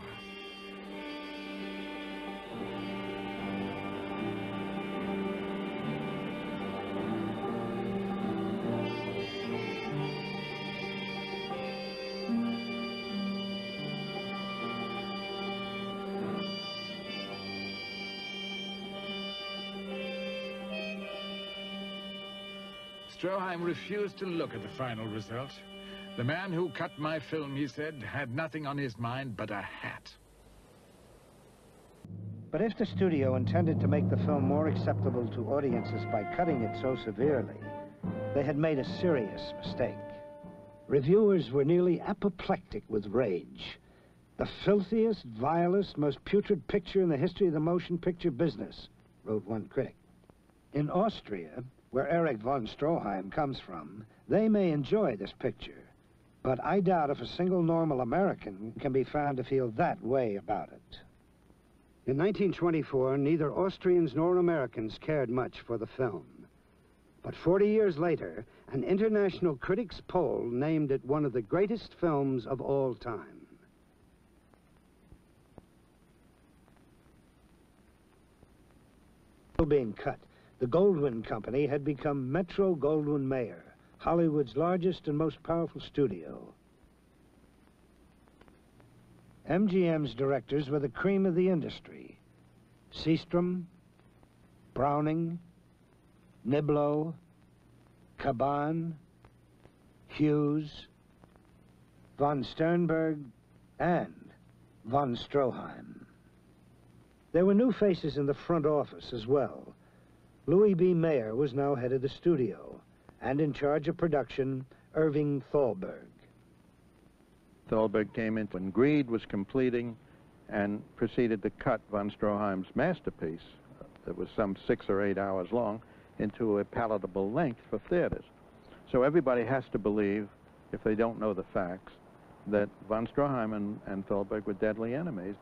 Stroheim refused to look at the final result. The man who cut my film, he said, had nothing on his mind but a hat. But if the studio intended to make the film more acceptable to audiences by cutting it so severely, they had made a serious mistake. Reviewers were nearly apoplectic with rage. The filthiest, vilest, most putrid picture in the history of the motion picture business, wrote one critic. In Austria, where Erich von Stroheim comes from, they may enjoy this picture. But I doubt if a single normal American can be found to feel that way about it. In 1924, neither Austrians nor Americans cared much for the film. But 40 years later, an international critics' poll named it one of the greatest films of all time. Being cut, the Goldwyn Company had become Metro-Goldwyn-Mayer, Hollywood's largest and most powerful studio. MGM's directors were the cream of the industry. Seastrom, Browning, Niblo, Caban, Hughes, von Sternberg, and von Stroheim. There were new faces in the front office as well. Louis B. Mayer was now head of the studio, and in charge of production, Irving Thalberg. Thalberg came in when Greed was completing and proceeded to cut von Stroheim's masterpiece, that was some 6 or 8 hours long, into a palatable length for theaters. So everybody has to believe, if they don't know the facts, that von Stroheim and Thalberg were deadly enemies.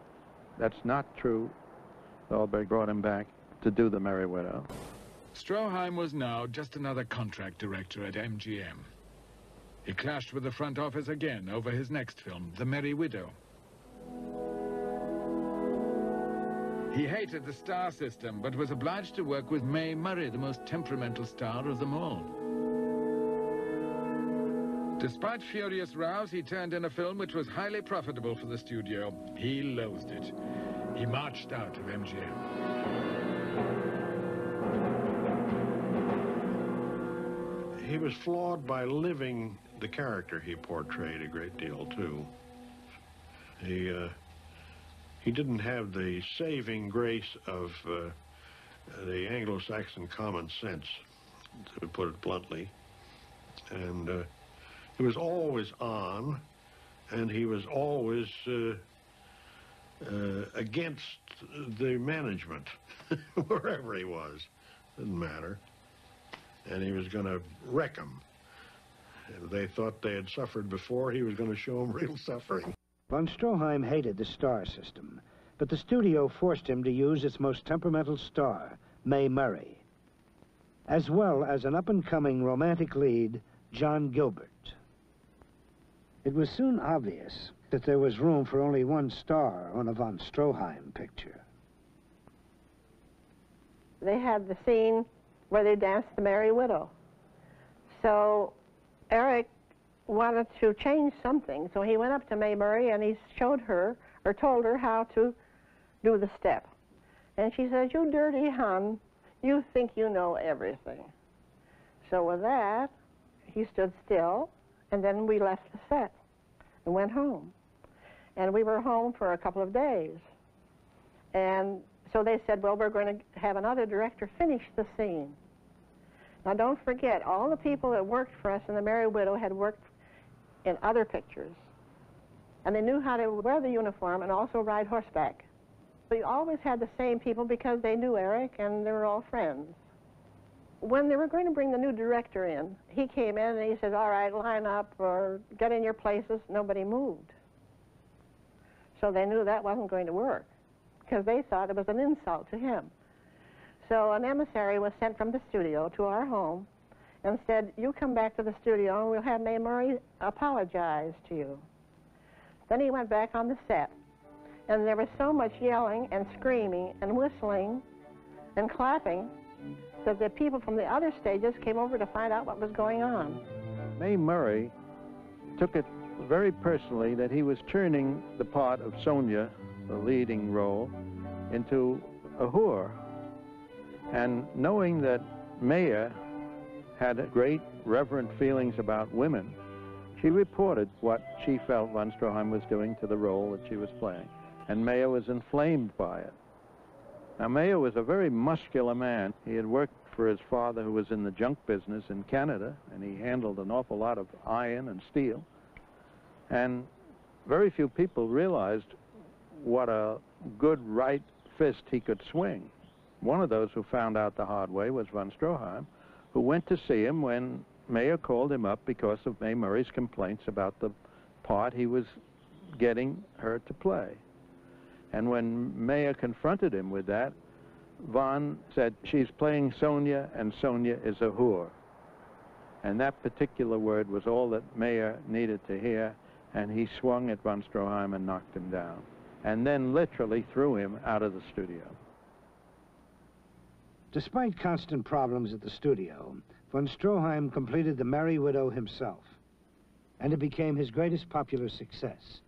That's not true. Thalberg brought him back to do The Merry Widow. Stroheim was now just another contract director at MGM. He clashed with the front office again over his next film, The Merry Widow. He hated the star system, but was obliged to work with Mae Murray, the most temperamental star of them all. Despite furious rows, he turned in a film which was highly profitable for the studio. He loathed it. He marched out of MGM. He was flawed by living the character he portrayed a great deal, too. He didn't have the saving grace of the Anglo-Saxon common sense, to put it bluntly. And he was always on, and he was always against the management, wherever he was. Didn't matter. And he was going to wreck them. If they thought they had suffered before, he was going to show them real suffering. Von Stroheim hated the star system, but the studio forced him to use its most temperamental star, Mae Murray, as well as an up-and-coming romantic lead, John Gilbert. It was soon obvious that there was room for only one star on a Von Stroheim picture. They had the scene where they danced The Merry Widow. So Erich wanted to change something, so he went up to Mae Murray and he showed her, or told her, how to do the step. And she said, "You dirty hun, you think you know everything." So with that, he stood still, and then we left the set and went home. And we were home for a couple of days. And so they said, "Well, we're going to have another director finish the scene." Now, don't forget, all the people that worked for us in The Merry Widow had worked in other pictures, and they knew how to wear the uniform and also ride horseback. We always had the same people because they knew Erich and they were all friends. When they were going to bring the new director in, he came in and he said, "All right, line up or get in your places." Nobody moved. So they knew that wasn't going to work because they thought it was an insult to him. So an emissary was sent from the studio to our home and said, "You come back to the studio and we'll have Mae Murray apologize to you." Then he went back on the set, and there was so much yelling and screaming and whistling and clapping that the people from the other stages came over to find out what was going on. Mae Murray took it very personally that he was turning the part of Sonia, the leading role, into a whore. And knowing that Mayer had great reverent feelings about women, she reported what she felt Von Stroheim was doing to the role that she was playing. And Mayer was inflamed by it. Now, Mayer was a very muscular man. He had worked for his father, who was in the junk business in Canada, and he handled an awful lot of iron and steel. And very few people realized what a good right fist he could swing. One of those who found out the hard way was Von Stroheim, who went to see him when Mayer called him up because of Mae Murray's complaints about the part he was getting her to play. And when Mayer confronted him with that, Von said, "She's playing Sonia, and Sonia is a whore." And that particular word was all that Mayer needed to hear, and he swung at Von Stroheim and knocked him down, and then literally threw him out of the studio. Despite constant problems at the studio, Von Stroheim completed The Merry Widow himself, and it became his greatest popular success.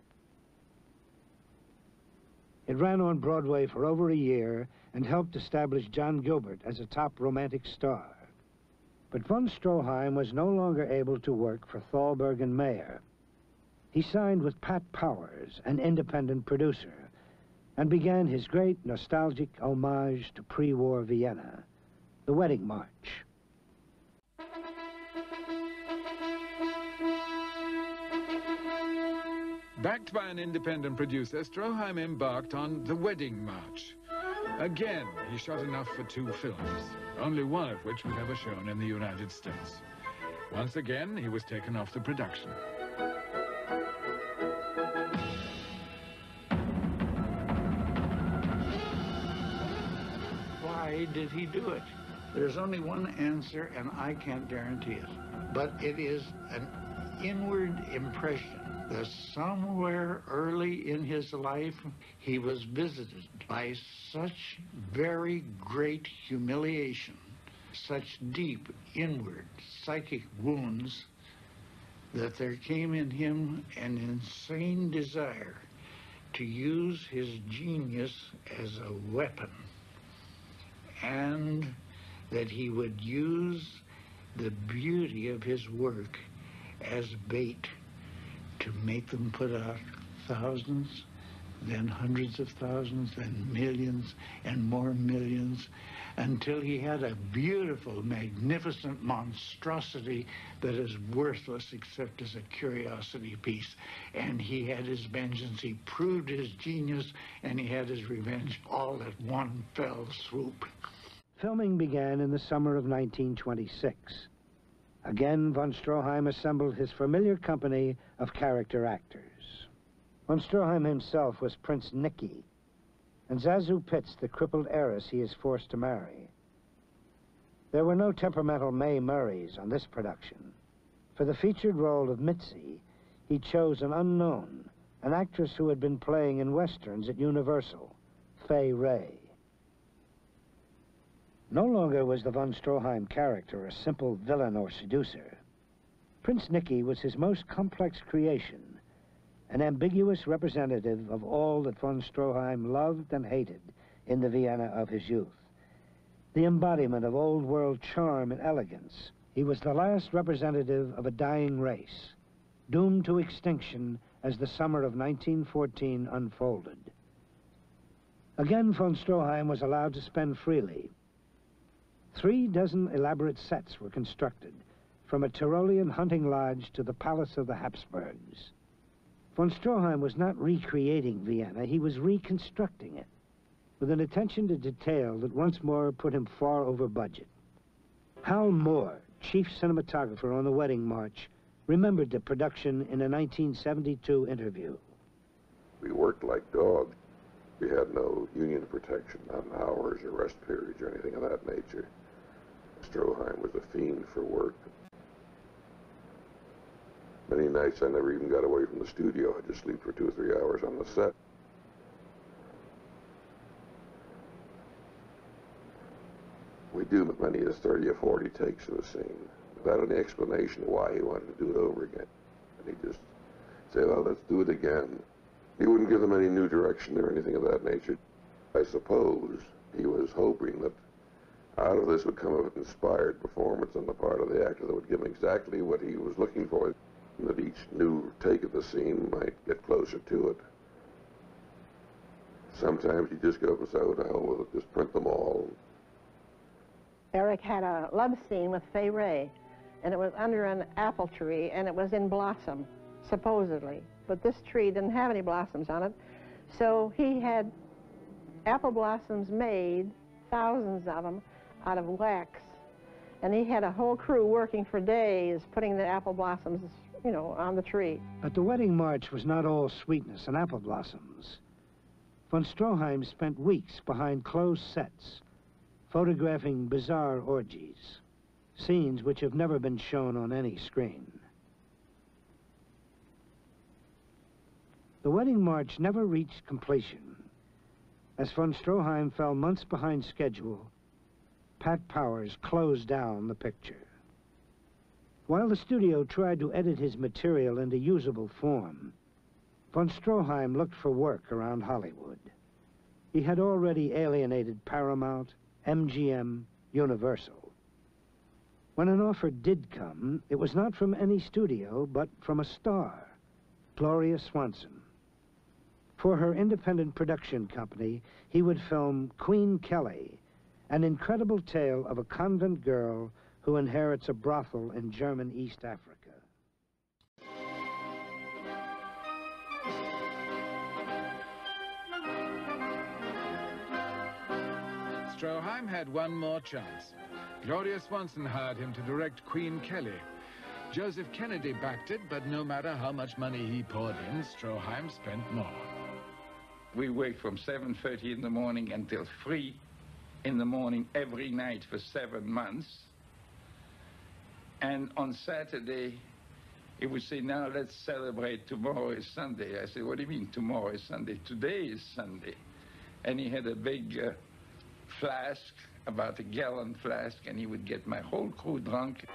It ran on Broadway for over a year and helped establish John Gilbert as a top romantic star. But Von Stroheim was no longer able to work for Thalberg and Mayer. He signed with Pat Powers, an independent producer, and began his great nostalgic homage to pre-war Vienna, The Wedding March. Backed by an independent producer, Stroheim embarked on The Wedding March. Again, he shot enough for 2 films, only one of which was ever shown in the United States. Once again, he was taken off the production. way did he do it? There's only one answer, and I can't guarantee it. But it is an inward impression that somewhere early in his life, he was visited by such very great humiliation, such deep inward psychic wounds, that there came in him an insane desire to use his genius as a weapon, and that he would use the beauty of his work as bait to make them put out thousands, then hundreds of thousands, then millions, and more millions, until he had a beautiful, magnificent monstrosity that is worthless except as a curiosity piece. And he had his vengeance, he proved his genius, and he had his revenge all at one fell swoop. Filming began in the summer of 1926. Again, von Stroheim assembled his familiar company of character actors. Von Stroheim himself was Prince Nicky, and Zasu Pitts, the crippled heiress he is forced to marry. There were no temperamental Mae Murrays on this production. For the featured role of Mitzi, he chose an unknown, an actress who had been playing in westerns at Universal, Faye Ray. No longer was the von Stroheim character a simple villain or seducer. Prince Nicky was his most complex creation, an ambiguous representative of all that von Stroheim loved and hated in the Vienna of his youth. The embodiment of old-world charm and elegance, he was the last representative of a dying race, doomed to extinction as the summer of 1914 unfolded. Again, von Stroheim was allowed to spend freely. 3 dozen elaborate sets were constructed, from a Tyrolean hunting lodge to the palace of the Habsburgs. Von Stroheim was not recreating Vienna, he was reconstructing it, with an attention to detail that once more put him far over budget. Hal Moore, chief cinematographer on The Wedding March, remembered the production in a 1972 interview. We worked like dogs. We had no union protection, not an hours or rest periods or anything of that nature. Stroheim was a fiend for work. Many nights I never even got away from the studio. I just sleep for 2 or 3 hours on the set. We do many as 30 or 40 takes of a scene without any explanation why he wanted to do it over again. And he'd just say, well, let's do it again. He wouldn't give them any new direction or anything of that nature. I suppose he was hoping that out of this would come an inspired performance on the part of the actor that would give him exactly what he was looking for, and that each new take of the scene might get closer to it. Sometimes you just go up and say, oh, to hell with it, just print them all. Erich had a love scene with Faye Ray, and it was under an apple tree, and it was in blossom, supposedly. But this tree didn't have any blossoms on it, so he had apple blossoms made, thousands of them, out of wax, and he had a whole crew working for days putting the apple blossoms, you know, on the tree. But The Wedding March was not all sweetness and apple blossoms. Von Stroheim spent weeks behind closed sets, photographing bizarre orgies, scenes which have never been shown on any screen. The Wedding March never reached completion. As von Stroheim fell months behind schedule, Pat Powers closed down the picture. While the studio tried to edit his material into usable form, von Stroheim looked for work around Hollywood. He had already alienated Paramount, MGM, Universal. When an offer did come, it was not from any studio, but from a star, Gloria Swanson. For her independent production company, he would film Queen Kelly, an incredible tale of a convent girl who inherits a brothel in German East Africa. Stroheim had one more chance. Gloria Swanson hired him to direct Queen Kelly. Joseph Kennedy backed it, but no matter how much money he poured in, Stroheim spent more. We worked from 7:30 in the morning until 3, in the morning every night for 7 months. And on Saturday, he would say, now let's celebrate, tomorrow is Sunday. I said, what do you mean tomorrow is Sunday? Today is Sunday. And he had a big flask, about a gallon flask, and he would get my whole crew drunk.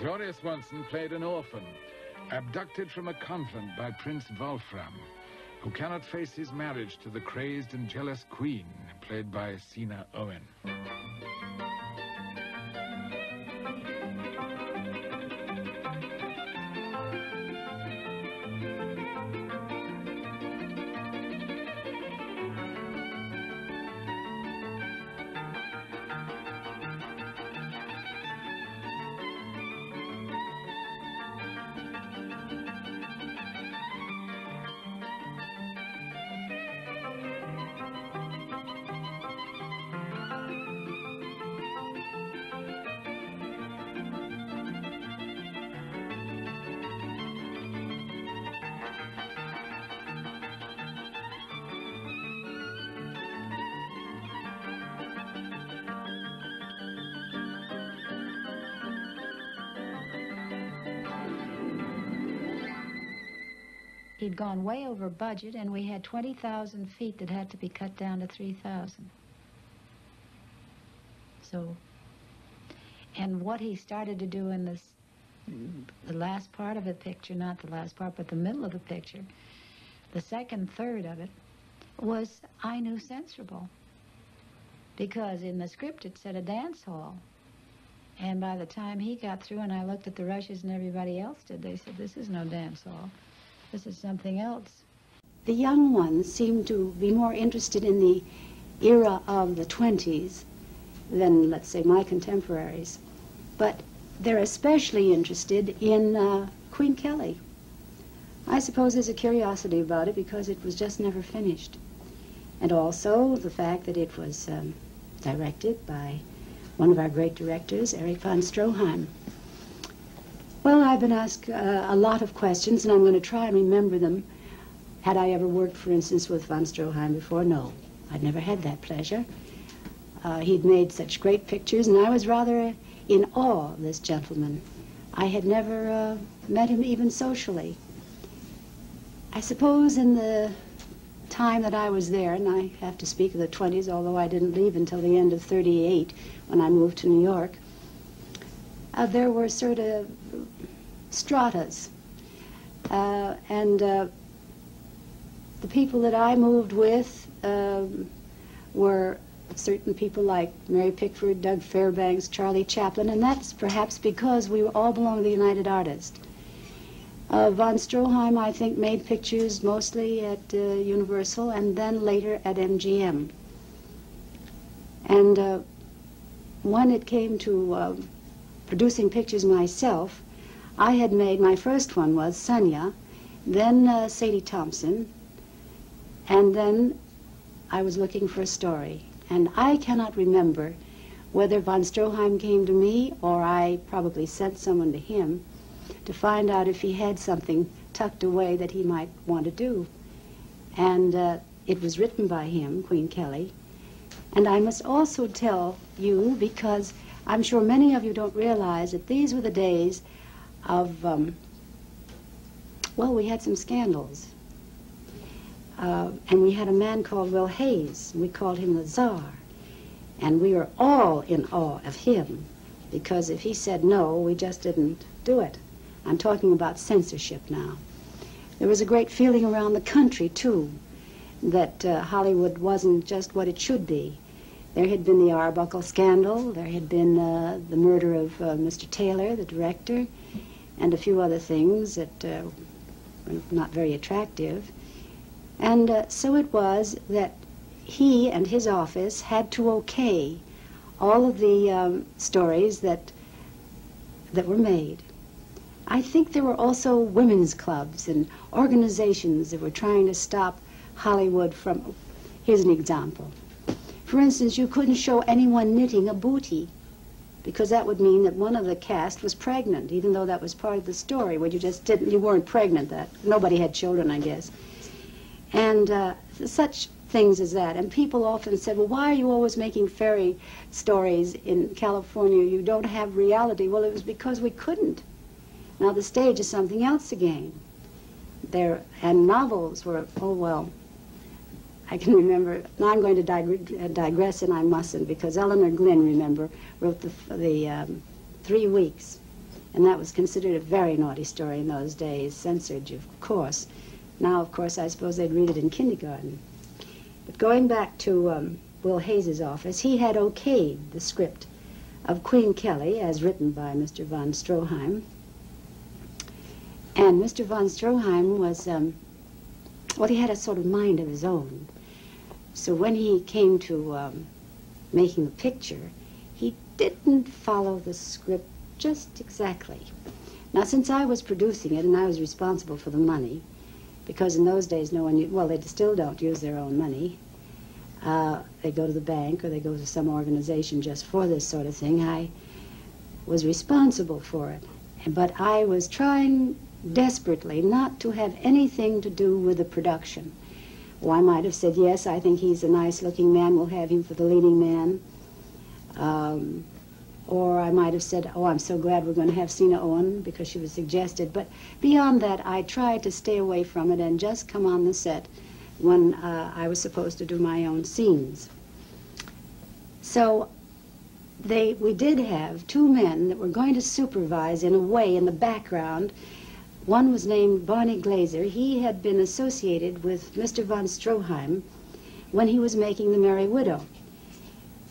Gloria Swanson played an orphan, abducted from a convent by Prince Wolfram, who cannot face his marriage to the crazed and jealous queen, played by Sina Owen. He'd gone way over budget, and we had 20,000 feet that had to be cut down to 3,000. So, and what he started to do in this, the last part of the picture, not the last part, but the middle of the picture, the second third of it, was, I knew, censorable. Because in the script it said a dance hall. And by the time he got through and I looked at the Russians and everybody else did, they said, this is no dance hall. This is something else. The young ones seem to be more interested in the era of the 20s than, let's say, my contemporaries. But they're especially interested in Queen Kelly. I suppose there's a curiosity about it because it was just never finished. And also the fact that it was directed by one of our great directors, Erich von Stroheim. Well, I've been asked a lot of questions, and I'm going to try and remember them. Had I ever worked, for instance, with von Stroheim before? No, I'd never had that pleasure. He'd made such great pictures, and I was rather in awe of this gentleman. I had never met him even socially. I suppose in the time that I was there, and I have to speak of the 20s, although I didn't leave until the end of 38 when I moved to New York, there were sort of stratas, and the people that I moved with were certain people like Mary Pickford, Doug Fairbanks, Charlie Chaplin, and that's perhaps because we all belong to the United Artists. Von Stroheim, I think, made pictures mostly at Universal and then later at MGM. And when it came to producing pictures myself, I had made, my first one was Sonia, then Sadie Thompson, and then I was looking for a story. And I cannot remember whether von Stroheim came to me or I probably sent someone to him to find out if he had something tucked away that he might want to do. And it was written by him, Queen Kelly. And I must also tell you, because I'm sure many of you don't realize that these were the days of, well, we had some scandals. And we had a man called Will Hays. We called him the Tsar. And we were all in awe of him, because if he said no, we just didn't do it. I'm talking about censorship now. There was a great feeling around the country, too, that Hollywood wasn't just what it should be. There had been the Arbuckle scandal, there had been the murder of Mr. Taylor, the director, and a few other things that were not very attractive. And so it was that he and his office had to okay all of the stories that were made. I think there were also women's clubs and organizations that were trying to stop Hollywood from... Here's an example. For instance, you couldn't show anyone knitting a bootie, because that would mean that one of the cast was pregnant, even though that was part of the story, where you just didn't, you weren't pregnant, that nobody had children, I guess. And such things as that. And people often said, well, why are you always making fairy stories in California? You don't have reality. Well, it was because we couldn't. Now the stage is something else again. There, and novels were, oh, well, I can remember, now I'm going to digress, and I mustn't, because Elinor Glyn, remember, wrote the 3 Weeks, and that was considered a very naughty story in those days, censored, of course. Now, of course, I suppose they'd read it in kindergarten. But going back to Will Hays's office, he had okayed the script of Queen Kelly, as written by Mr. von Stroheim. And Mr. von Stroheim was, well, he had a sort of mind of his own. So when he came to making the picture, he didn't follow the script just exactly. Now, since I was producing it and I was responsible for the money, because in those days no one, well, they still don't use their own money. They go to the bank or they go to some organization just for this sort of thing. I was responsible for it. But I was trying desperately not to have anything to do with the production. Well, I might have said, yes, I think he's a nice-looking man, we'll have him for the leading man. Or I might have said, oh, I'm so glad we're going to have Sina Owen, because she was suggested. But beyond that, I tried to stay away from it and just come on the set when I was supposed to do my own scenes. So we did have 2 men that were going to supervise, in a way, in the background. One was named Barney Glaser. He had been associated with Mr. von Stroheim when he was making The Merry Widow.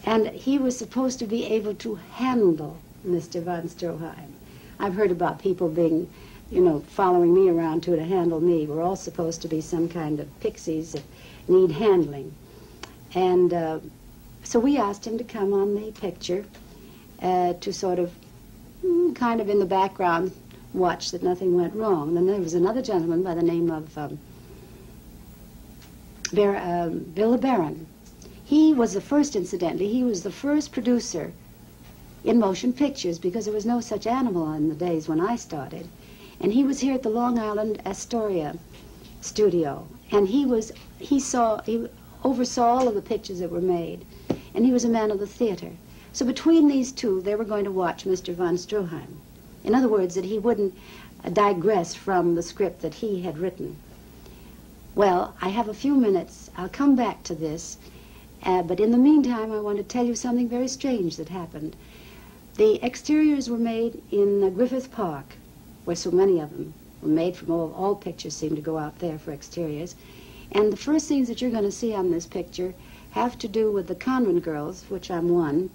And he was supposed to be able to handle Mr. von Stroheim. I've heard about people being, you know, following me around to handle me. We're all supposed to be some kind of pixies that need handling. And so we asked him to come on the picture to sort of, kind of in the background, watch that nothing went wrong. Then there was another gentleman by the name of Bill LeBaron. He was the first, incidentally, he was the first producer in motion pictures, because there was no such animal in the days when I started. And he was here at the Long Island Astoria studio. And he oversaw all of the pictures that were made. And he was a man of the theater. So between these two, they were going to watch Mr. von Stroheim. In other words, that he wouldn't digress from the script that he had written. Well, I have a few minutes. I'll come back to this. But in the meantime, I want to tell you something very strange that happened. The exteriors were made in Griffith Park, where so many of them were made from all pictures seem to go out there for exteriors. And the first things that you're going to see on this picture have to do with the Convent girls, which I'm one,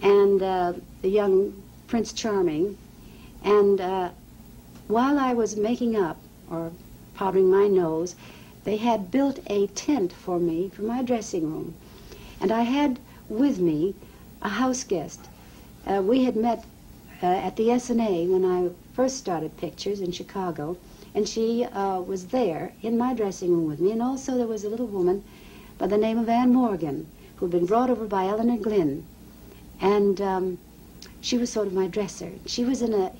and the young Prince Charming. And while I was making up, or powdering my nose, they had built a tent for me for my dressing room. And I had with me a house guest. We had met at the S&A when I first started pictures in Chicago, and she was there in my dressing room with me. And also there was a little woman by the name of Ann Morgan, who'd been brought over by Elinor Glyn. And she was sort of my dresser. She was in a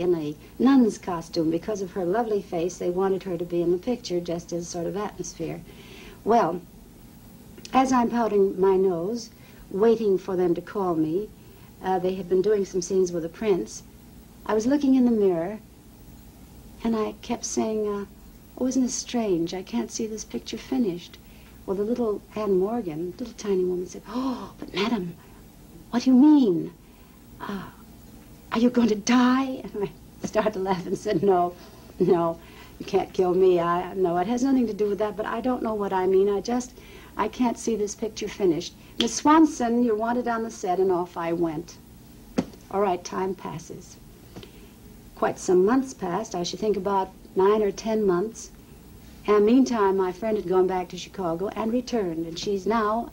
nun's costume. Because of her lovely face, they wanted her to be in the picture just as sort of atmosphere. Well, as I'm powdering my nose, waiting for them to call me, they had been doing some scenes with the prince, I was looking in the mirror, and I kept saying, oh, isn't this strange? I can't see this picture finished. Well, the little Anne Morgan, little tiny woman, said, oh, but madam, what do you mean? Are you going to die? And I started to laugh and said, no, no, you can't kill me. No, it has nothing to do with that, but I don't know what I mean. I can't see this picture finished. Miss Swanson, you're wanted on the set, and off I went. All right, time passes. Quite some months passed, I should think about 9 or 10 months. And meantime, my friend had gone back to Chicago and returned, and she's now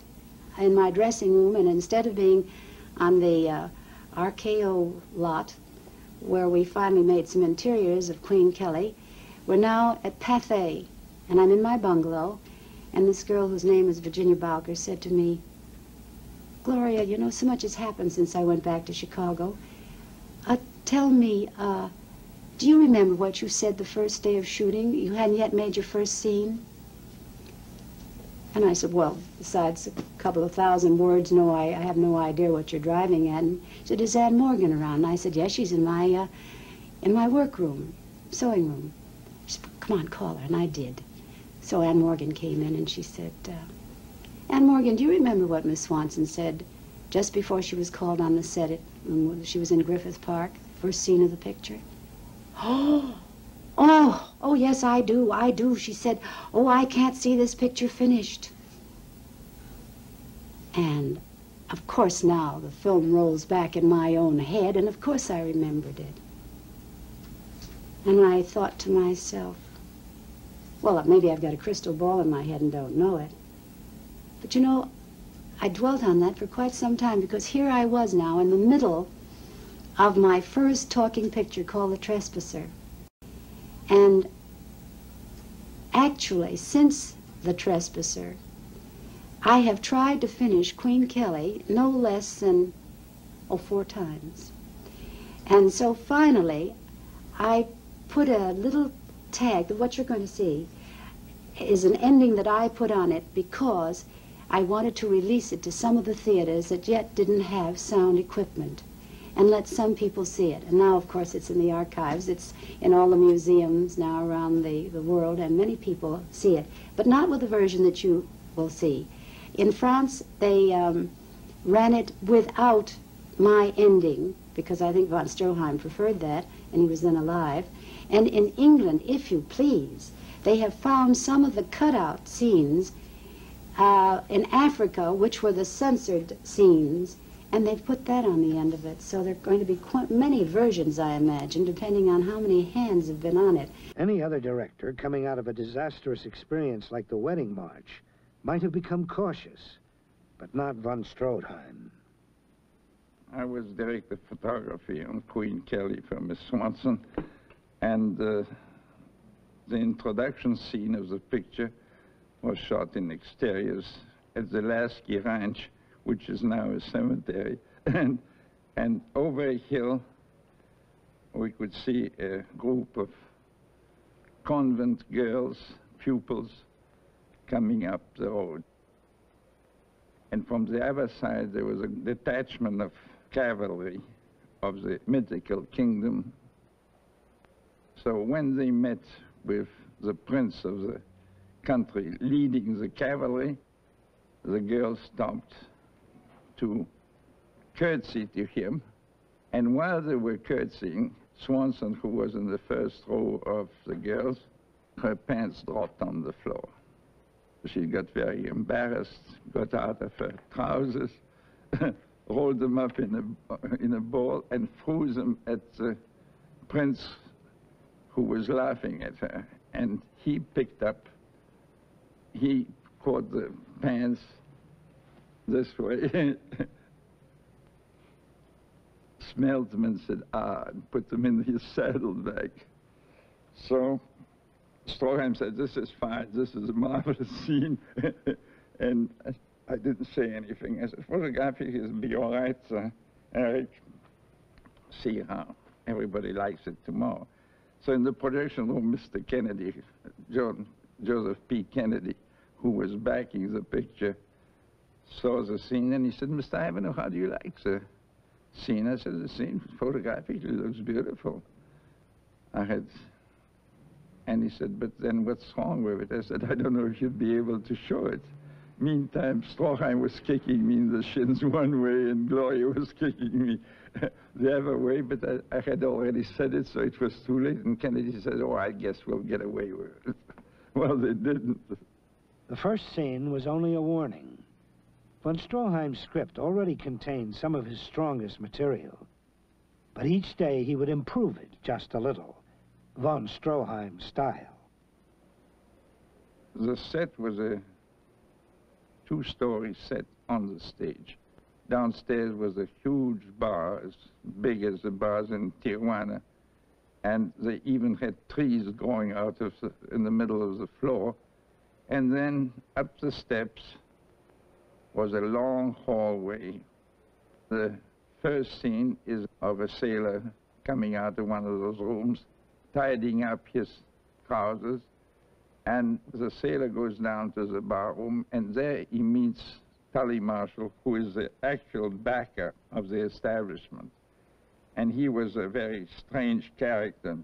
in my dressing room, and instead of being on the RKO lot, where we finally made some interiors of Queen Kelly, we're now at Pathé, and I'm in my bungalow, And this girl, whose name is Virginia Bowker, said to me, Gloria, you know, so much has happened since I went back to Chicago. Tell me, do you remember what you said the first day of shooting? You hadn't yet made your first scene? And I said, well, besides a couple of thousand words, no, I have no idea what you're driving at. And she said, is Ann Morgan around? And I said, yes, she's in my workroom, sewing room. She said, come on, call her. And I did. So Ann Morgan came in, and she said, Ann Morgan, do you remember what Miss Swanson said just before she was called on the set when she was in Griffith Park, first scene of the picture? Oh, yes, I do. She said, oh, I can't see this picture finished. And, of course, now the film rolls back in my own head, and of course I remembered it. And I thought to myself, well, maybe I've got a crystal ball in my head and don't know it. But, you know, I dwelt on that for quite some time, because here I was now in the middle of my first talking picture called The Trespasser. And actually, since The Trespasser, I have tried to finish Queen Kelly no less than, 4 times. And so finally, I put a little tag that what you're going to see is an ending that I put on it because I wanted to release it to some of the theaters that yet didn't have sound equipment and let some people see it. And now, of course, it's in the archives. It's in all the museums now around the world, and many people see it, but not with the version that you will see. In France, they ran it without my ending, because I think von Stroheim preferred that, and he was then alive. And in England, if you please, they have found some of the cutout scenes in Africa, which were the censored scenes, and they've put that on the end of it. So there are going to be quite many versions, I imagine, depending on how many hands have been on it. Any other director coming out of a disastrous experience like The Wedding March might have become cautious, but not von Stroheim. I was director of photography on Queen Kelly for Miss Swanson, and the introduction scene of the picture was shot in exteriors at the Lasky Ranch, which is now a cemetery. And over a hill, we could see a group of convent girls, pupils, coming up the road. And from the other side, there was a detachment of cavalry of the mythical kingdom. So when they met with the prince of the country leading the cavalry, the girl stopped to curtsy to him. And while they were curtsying, Swanson, who was in the first row of the girls, her pants dropped on the floor. She got very embarrassed, got out of her trousers, rolled them up in a ball, and threw them at the prince, who was laughing at her. And he picked up, he caught the pants this way, smelled them and said, ah, and put them in his saddlebag. So Stroheim said, this is fine, this is a marvelous scene. And I didn't say anything. I said, photography is be all right, Eric. See how everybody likes it tomorrow. So in the production room, Mr. Kennedy, Joseph P. Kennedy, who was backing the picture, saw the scene, and he said, Mr. Ivanov, how do you like the scene? I said, the scene photographically looks beautiful. And he said, but then what's wrong with it? I said, I don't know if you'd be able to show it. Meantime, Stroheim was kicking me in the shins one way, and Gloria was kicking me the other way, but I had already said it, so it was too late, and Kennedy said, oh, I guess we'll get away with it. Well, they didn't. The first scene was only a warning. Von Stroheim's script already contained some of his strongest material, but each day he would improve it just a little, von Stroheim style. The set was a two-story set on the stage. Downstairs was a huge bar, as big as the bars in Tijuana, and they even had trees growing out of in the middle of the floor, and then up the steps was a long hallway. The first scene is of a sailor coming out of one of those rooms, tidying up his trousers, and the sailor goes down to the bar room, and there he meets Tully Marshall, who is the actual backer of the establishment. And he was a very strange character.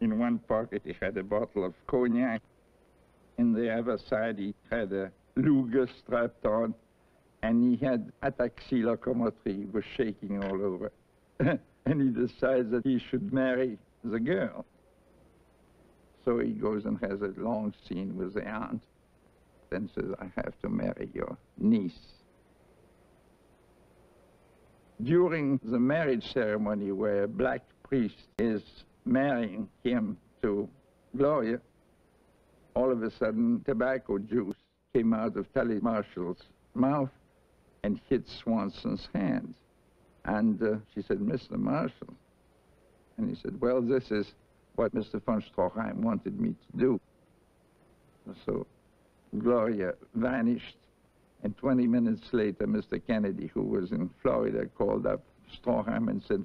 In one pocket he had a bottle of cognac. In the other side he had a Luger strapped on, and he had ataxie locomotrice. He was shaking all over. And he decides that he should marry the girl. So he goes and has a long scene with the aunt and says, I have to marry your niece. During the marriage ceremony where a black priest is marrying him to Gloria, all of a sudden tobacco juice came out of Tully Marshall's mouth and hit Swanson's hand. And she said, Mr. Marshall. And he said, well, this is what Mr. von Stroheim wanted me to do. So Gloria vanished, and 20 minutes later, Mr. Kennedy, who was in Florida, called up Stroheim and said,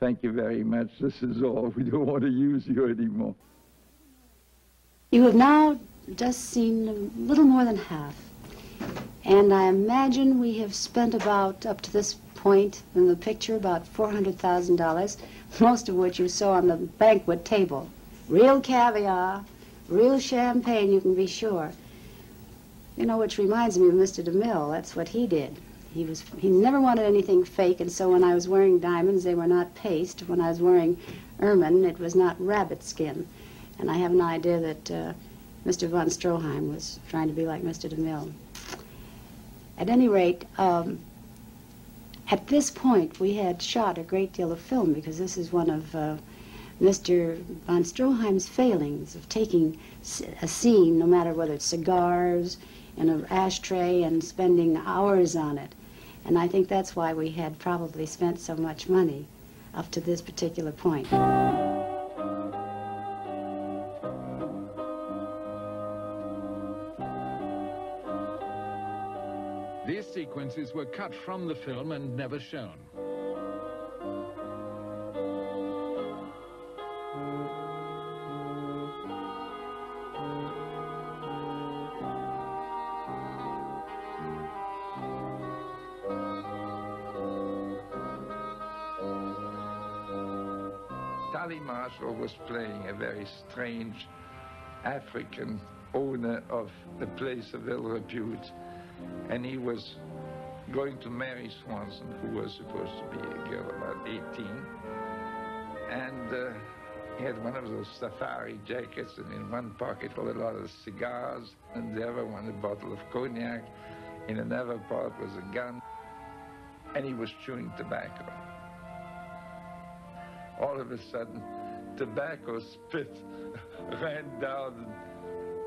thank you very much, this is all, we don't want to use you anymore. You have now just seen a little more than half, and I imagine we have spent about, up to this point in the picture, about $400,000, most of which you saw on the banquet table. Real caviar, real champagne, you can be sure. You know, which reminds me of Mr. DeMille. That's what he did. He never wanted anything fake, and so when I was wearing diamonds, they were not paste. When I was wearing ermine, it was not rabbit skin. And I have an idea that Mr. von Stroheim was trying to be like Mr. DeMille. At any rate, at this point, we had shot a great deal of film, because this is one of Mr. von Stroheim's failings of taking a scene, no matter whether it's cigars, in an ashtray, and spending hours on it. And I think that's why we had probably spent so much money up to this particular point. These sequences were cut from the film and never shown. Marshall was playing a very strange African owner of a place of ill repute, and he was going to marry Swanson, who was supposed to be a girl about 18, and he had one of those safari jackets, and in one pocket a lot of cigars, and the other one a bottle of cognac, in another part was a gun, and he was chewing tobacco. All of a sudden, tobacco spit ran down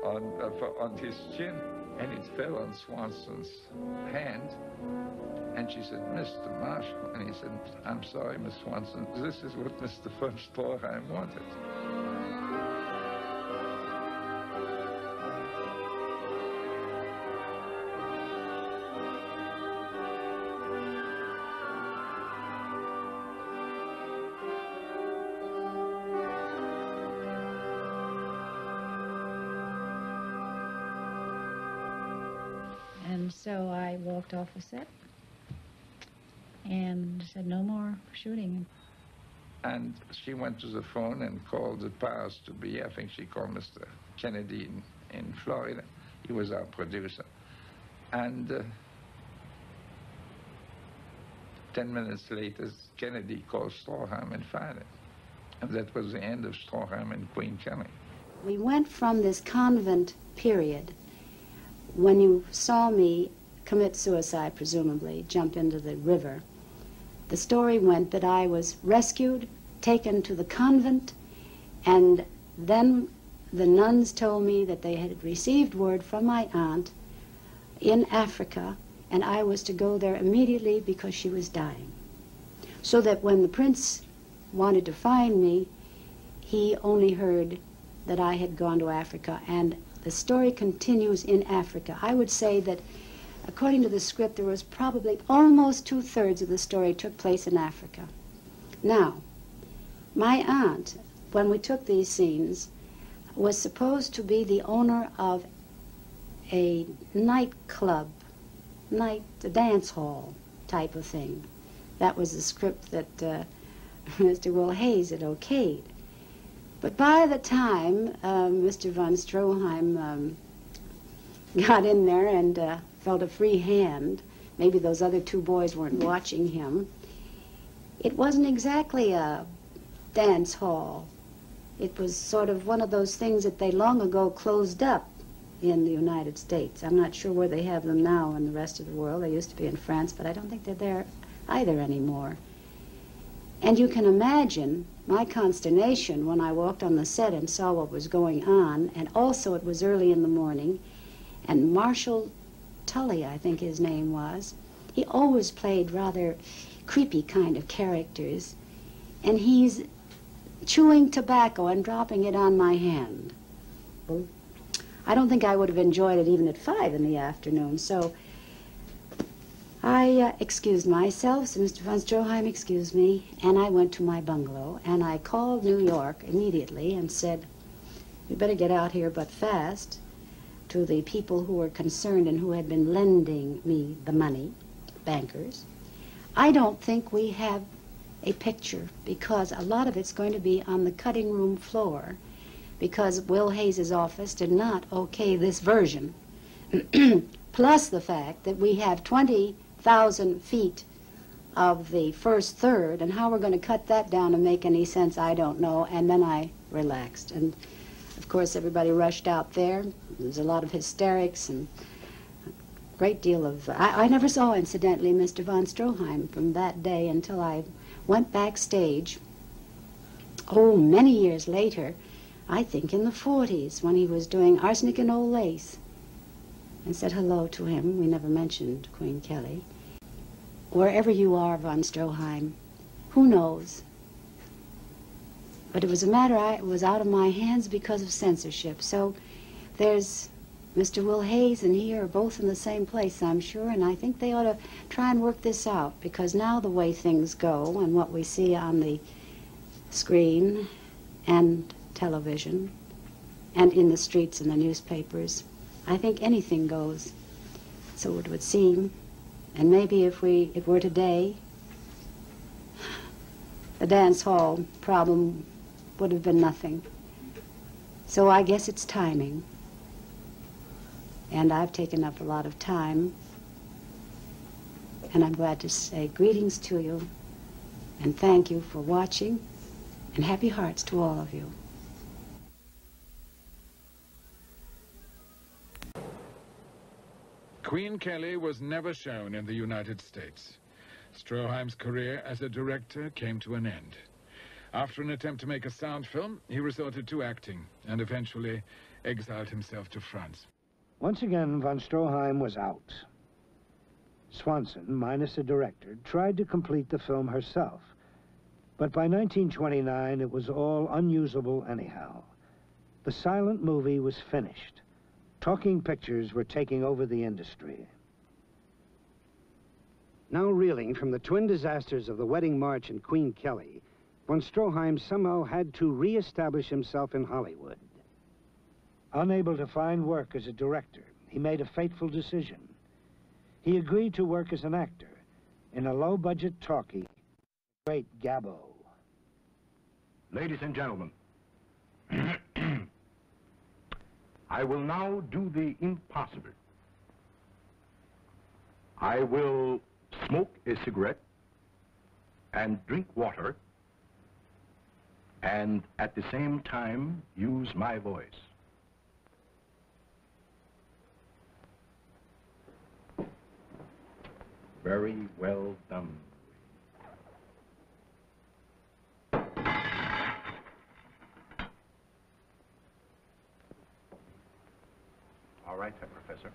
on his chin, and it fell on Swanson's hand. And she said, Mr. Marshall. And he said, I'm sorry, Miss Swanson, this is what Mr. von Stroheim wanted. Off the set and said no more shooting. And she went to the phone and called the powers to be. I think she called Mr. Kennedy in Florida. He was our producer. And 10 minutes later, Kennedy called Stroheim and fired him. And that was the end of Stroheim and Queen Kelly. We went from this convent period when you saw me commit suicide, presumably, jump into the river. The story went that I was rescued, taken to the convent, and then the nuns told me that they had received word from my aunt in Africa, and I was to go there immediately because she was dying. So that when the prince wanted to find me, he only heard that I had gone to Africa, and The story continues in Africa. I would say that, according to the script, there was probably almost two-thirds of the story took place in Africa. Now, my aunt, when we took these scenes, was supposed to be the owner of a nightclub, a dance hall type of thing. That was the script that Mr. Will Hays had okayed. But by the time Mr. von Stroheim got in there and felt a free hand, maybe those other two boys weren't watching him, it wasn't exactly a dance hall. It was sort of one of those things that they long ago closed up in the United States. I'm not sure where they have them now in the rest of the world. They used to be in France, but I don't think they're there either anymore. And you can imagine my consternation when I walked on the set and saw what was going on, and also it was early in the morning, and Marshall Tully, I think his name was, he always played rather creepy kind of characters, and he's chewing tobacco and dropping it on my hand. I don't think I would have enjoyed it even at 5 in the afternoon, so I excused myself, so Mr. von Stroheim excused me, and I went to my bungalow, and I called New York immediately and said, you better get out here but fast, to the people who were concerned and who had been lending me the money, bankers. I don't think we have a picture, because a lot of it's going to be on the cutting room floor, because Will Hayes' office did not okay this version, plus the fact that we have 20,000 feet of the first third, and how we're going to cut that down and make any sense, I don't know. And then I relaxed, and of course everybody rushed out there. There was a lot of hysterics and a great deal of... I never saw, incidentally, Mr. von Stroheim from that day until I went backstage, oh, many years later, I think in the 40s, when he was doing Arsenic and Old Lace, and said hello to him. We never mentioned Queen Kelly. Wherever you are, von Stroheim, who knows? But it was a matter it was out of my hands because of censorship. So there's Mr. Will Hays and he are both in the same place, I'm sure, and I think they ought to try and work this out, because now the way things go and what we see on the screen and television and in the streets and the newspapers, I think anything goes, so it would seem. And maybe if it were today, the dance hall problem would have been nothing. So I guess it's timing. And I've taken up a lot of time. And I'm glad to say greetings to you, and thank you for watching, and happy hearts to all of you. Queen Kelly was never shown in the United States. Stroheim's career as a director came to an end. After an attempt to make a sound film, he resorted to acting and eventually exiled himself to France. Once again, von Stroheim was out. Swanson, minus a director, tried to complete the film herself. But by 1929, it was all unusable anyhow. The silent movie was finished. Talking pictures were taking over the industry. Now reeling from the twin disasters of The Wedding March and Queen Kelly, von Stroheim somehow had to re-establish himself in Hollywood. Unable to find work as a director, he made a fateful decision. He agreed to work as an actor in a low-budget talkie, Great Gabbo. Ladies and gentlemen, I will now do the impossible. I will smoke a cigarette and drink water and at the same time use my voice. Very well done. All right, then, Professor.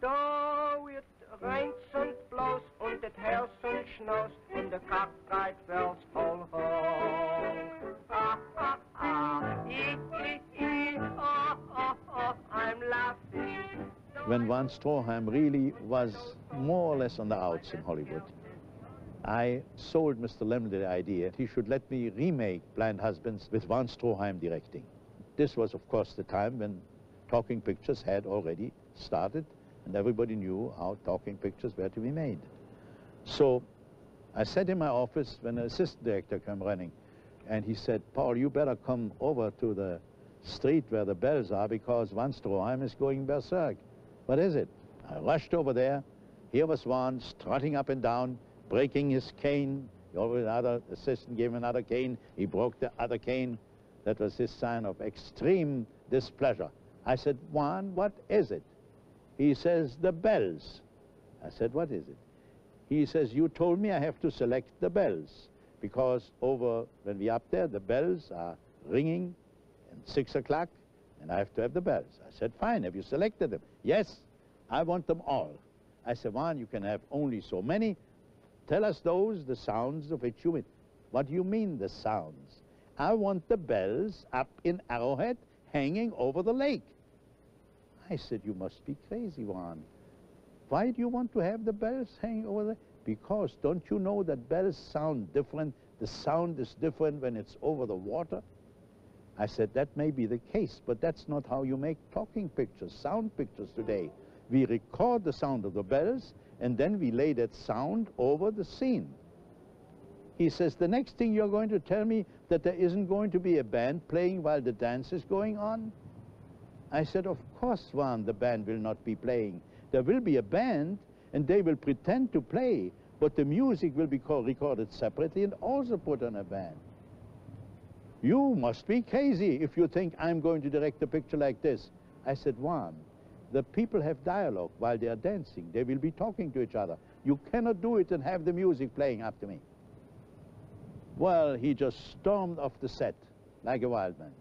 Da wird reins und bloß und das Herz und Schnauz und der Kack geht wärts voll hoch. when von Stroheim really was more or less on the outs in Hollywood, I sold Mr. Lemley the idea he should let me remake Blind Husbands with von Stroheim directing. This was, of course, the time when talking pictures had already started, and everybody knew how talking pictures were to be made. So I sat in my office when an assistant director came running, and he said, "Paul, you better come over to the street where the bells are, because von Stroheim is going berserk." "What is it?" I rushed over there. Here was Van strutting up and down, breaking his cane. Another assistant gave him another cane. He broke the other cane. That was his sign of extreme displeasure. I said, "Juan, what is it?" He says, "The bells." I said, "What is it?" He says, "You told me I have to select the bells, because over when we up there, the bells are ringing at 6 o'clock, and I have to have the bells." I said, "Fine, have you selected them?" "Yes, I want them all." I said, "Juan, you can have only so many. Tell us those, the sounds of which you mean." "What do you mean, the sounds?" "I want the bells up in Arrowhead, hanging over the lake." I said, "You must be crazy, Juan. Why do you want to have the bells hanging over there?" "Because, don't you know that bells sound different? The sound is different when it's over the water." I said, "That may be the case, but that's not how you make talking pictures, sound pictures today. We record the sound of the bells, and then we lay that sound over the scene." He says, "The next thing you're going to tell me that there isn't going to be a band playing while the dance is going on?" I said, "Of course, Juan, the band will not be playing. There will be a band, and they will pretend to play, but the music will be recorded separately and also put on a band." "You must be crazy if you think I'm going to direct a picture like this." I said, "Juan, the people have dialogue while they are dancing. They will be talking to each other. You cannot do it and have the music playing up to me." Well, he just stormed off the set like a wild man.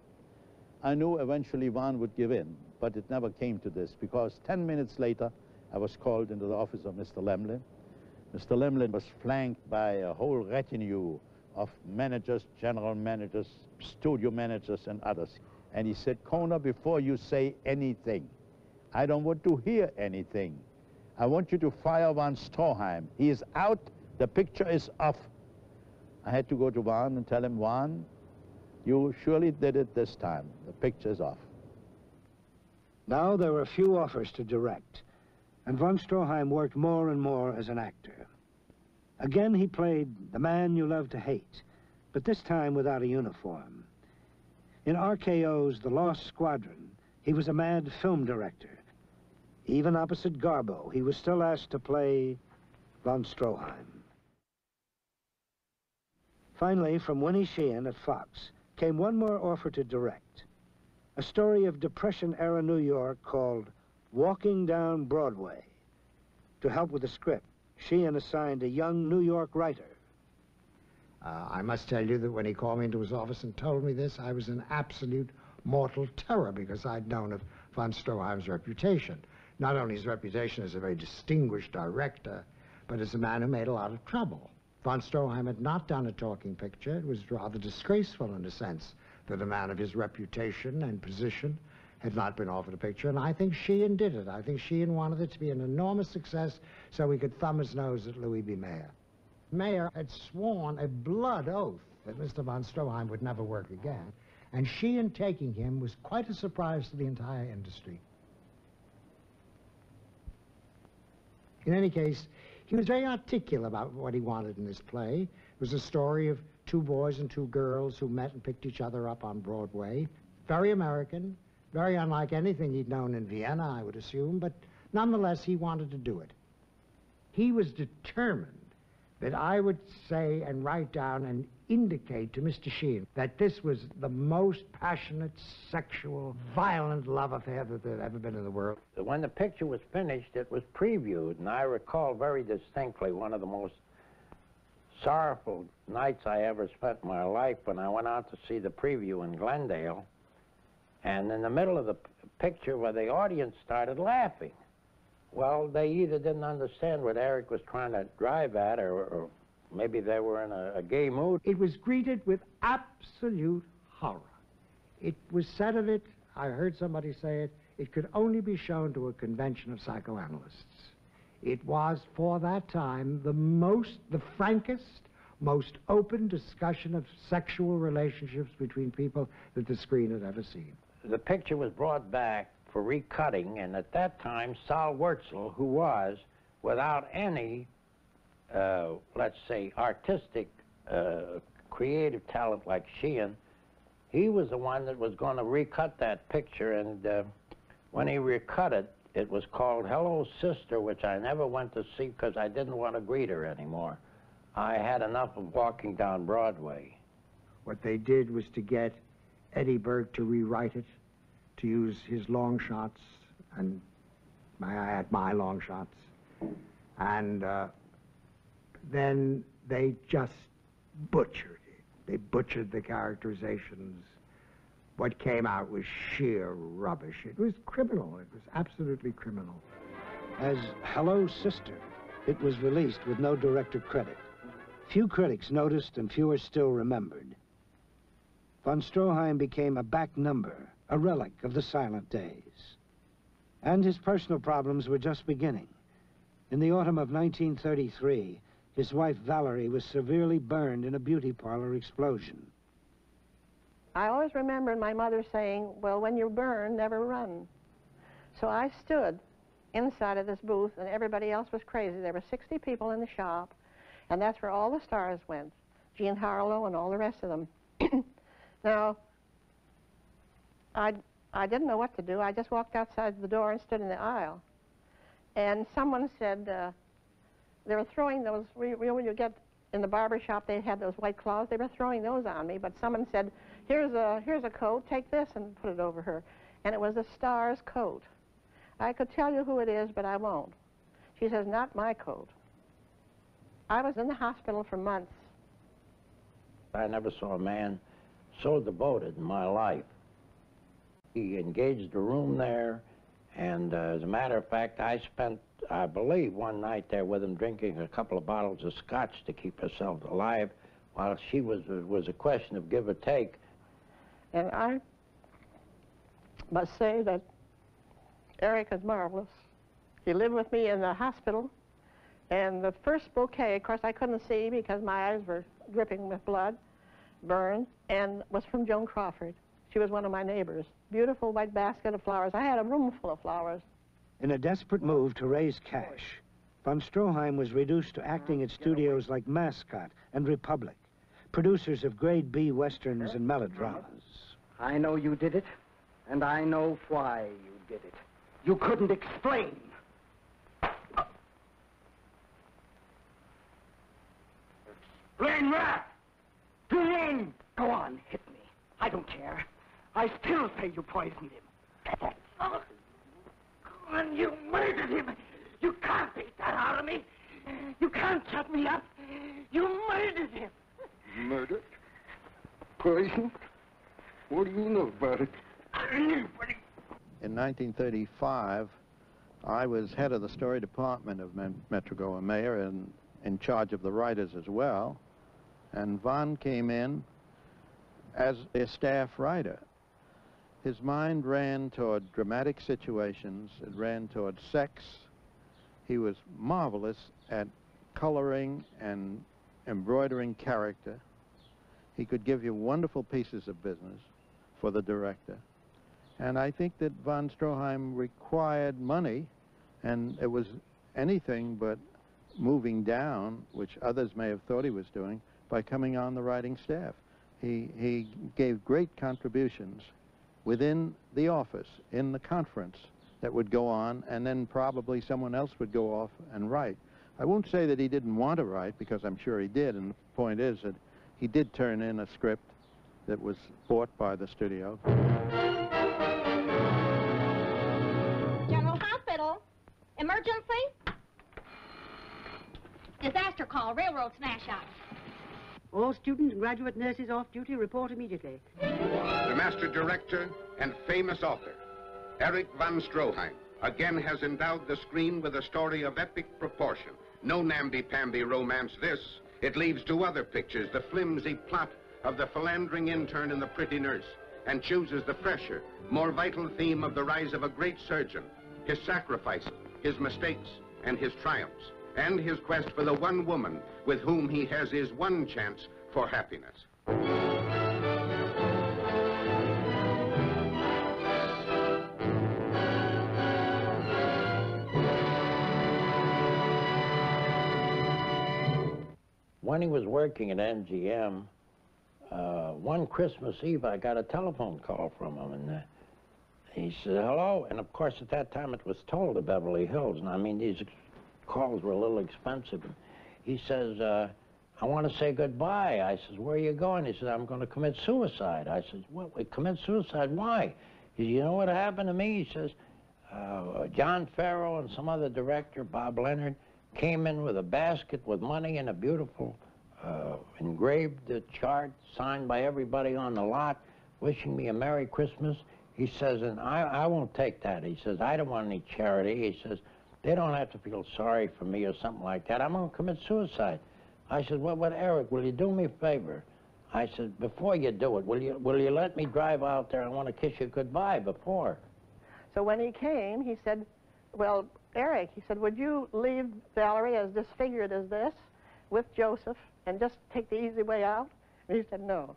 I knew eventually Juan would give in, but it never came to this, because 10 minutes later, I was called into the office of Mr. Lemley. Mr. Lemley was flanked by a whole retinue of managers, general managers, studio managers, and others. And he said, "Kona, before you say anything, I don't want to hear anything. I want you to fire von Stroheim. He is out, the picture is off." I had to go to Juan and tell him, "Juan, you surely did it this time. The picture's off." Now there were few offers to direct, and von Stroheim worked more and more as an actor. Again he played the man you love to hate, but this time without a uniform. In RKO's The Lost Squadron, he was a mad film director. Even opposite Garbo, he was still asked to play von Stroheim. Finally, from Winnie Sheehan at Fox, came one more offer to direct. A story of Depression-era New York called Walking Down Broadway. To help with the script, Sheehan assigned a young New York writer. I must tell you that when he called me into his office and told me this, I was in absolute mortal terror, because I'd known of von Stroheim's reputation. Not only his reputation as a very distinguished director, but as a man who made a lot of trouble. Von Stroheim had not done a talking picture. It was rather disgraceful in a sense that a man of his reputation and position had not been offered a picture, and I think Sheehan did it. I think Sheehan wanted it to be an enormous success so he could thumb his nose at Louis B. Mayer. Mayer had sworn a blood oath that Mr. von Stroheim would never work again, and Sheehan taking him was quite a surprise to the entire industry. In any case, he was very articulate about what he wanted in this play. It was a story of two boys and two girls who met and picked each other up on Broadway. Very American, very unlike anything he'd known in Vienna, I would assume, but nonetheless, he wanted to do it. He was determined that I would say and write down and indicate to Mr. Sheehan that this was the most passionate, sexual, violent love affair that there had ever been in the world. When the picture was finished, it was previewed, and I recall very distinctly one of the most sorrowful nights I ever spent in my life when I went out to see the preview in Glendale, and in the middle of the picture where the audience started laughing. Well, they either didn't understand what Erich was trying to drive at, or maybe they were in a gay mood. It was greeted with absolute horror. It was said of it, I heard somebody say it, it could only be shown to a convention of psychoanalysts. It was, for that time, the frankest, most open discussion of sexual relationships between people that the screen had ever seen. The picture was brought back for recutting, and at that time, Saul Wurzel, who was, without any, let's say, artistic, creative talent like Sheehan, he was the one that was going to recut that picture, and when he recut it, it was called Hello Sister, which I never went to see because I didn't want to greet her anymore. I had enough of Walking Down Broadway. What they did was to get Eddie Berg to rewrite it, to use his long shots, and I had my long shots. And then they just butchered it. They butchered the characterizations. What came out was sheer rubbish. It was criminal. It was absolutely criminal. As Hello Sister, it was released with no director credit. Few critics noticed and fewer still remembered. Von Stroheim became a back number, a relic of the silent days. And his personal problems were just beginning. In the autumn of 1933, his wife Valerie was severely burned in a beauty parlor explosion. I always remember my mother saying, well, when you're burned, never run. So I stood inside of this booth, and everybody else was crazy. There were 60 people in the shop, and that's where all the stars went, Jean Harlow and all the rest of them. Now, I didn't know what to do. I just walked outside the door and stood in the aisle. And someone said, they were throwing those, when you get in the barber shop, they had those white cloths. They were throwing those on me, but someone said, here's a coat, take this and put it over her. And it was a star's coat. I could tell you who it is, but I won't. She says, not my coat. I was in the hospital for months. I never saw a man so devoted in my life. He engaged a room there, and as a matter of fact, I spent, I believe, one night there with him drinking a couple of bottles of scotch to keep herself alive while she was a question of give or take. And I must say that Erich is marvelous. He lived with me in the hospital, and the first bouquet, of course, I couldn't see because my eyes were dripping with blood, burned, and was from Joan Crawford. She was one of my neighbors. Beautiful white basket of flowers. I had a room full of flowers. In a desperate move to raise cash, von Stroheim was reduced to acting at studios like Mascot and Republic, producers of grade B westerns and melodramas. I know you did it, and I know why you did it. You couldn't explain. Explain what? Go on, hit me. I don't care. I still say you poisoned him. Oh, go on, you murdered him. You can't beat that out of me. You can't shut me up. You murdered him. Murdered? Poisoned? What do you know about it? In 1935, I was head of the story department of Metro and Mayer and in charge of the writers as well. And Von came in as a staff writer. His mind ran toward dramatic situations. It ran toward sex. He was marvelous at coloring and embroidering character. He could give you wonderful pieces of business for the director. And I think that Von Stroheim required money, and it was anything but moving down, which others may have thought he was doing, by coming on the writing staff. He gave great contributions within the office, in the conference that would go on, and then probably someone else would go off and write. I won't say that he didn't want to write, because I'm sure he did, and the point is that he did turn in a script that was bought by the studio. General Hospital, emergency? Disaster call, railroad smash-up. All students and graduate nurses off duty, report immediately. The master director and famous author, Erich von Stroheim, again has endowed the screen with a story of epic proportion. No namby-pamby romance this. It leaves to other pictures the flimsy plot of the philandering intern and the pretty nurse. and chooses the fresher, more vital theme of the rise of a great surgeon, his sacrifices, his mistakes, and his triumphs, and his quest for the one woman with whom he has his one chance for happiness. When he was working at MGM, one Christmas Eve, I got a telephone call from him, and he said, hello, and of course at that time it was toll to Beverly Hills, and I mean these calls were a little expensive. And he says, I want to say goodbye. I says, where are you going? He said, I'm going to commit suicide. I says, what, commit suicide? Why? He said, you know what happened to me? He says, John Farrow and some other director, Bob Leonard, came in with a basket with money and a beautiful engraved chart signed by everybody on the lot wishing me a Merry Christmas. He says, and I won't take that. He says, I don't want any charity. He says, they don't have to feel sorry for me or something like that. I'm going to commit suicide. I said, well, but Eric, will you do me a favor? I said, before you do it, will you let me drive out there? I want to kiss you goodbye before. So when he came, he said, well, Eric, he said, would you leave Valerie as disfigured as this with Joseph and just take the easy way out? And he said, no.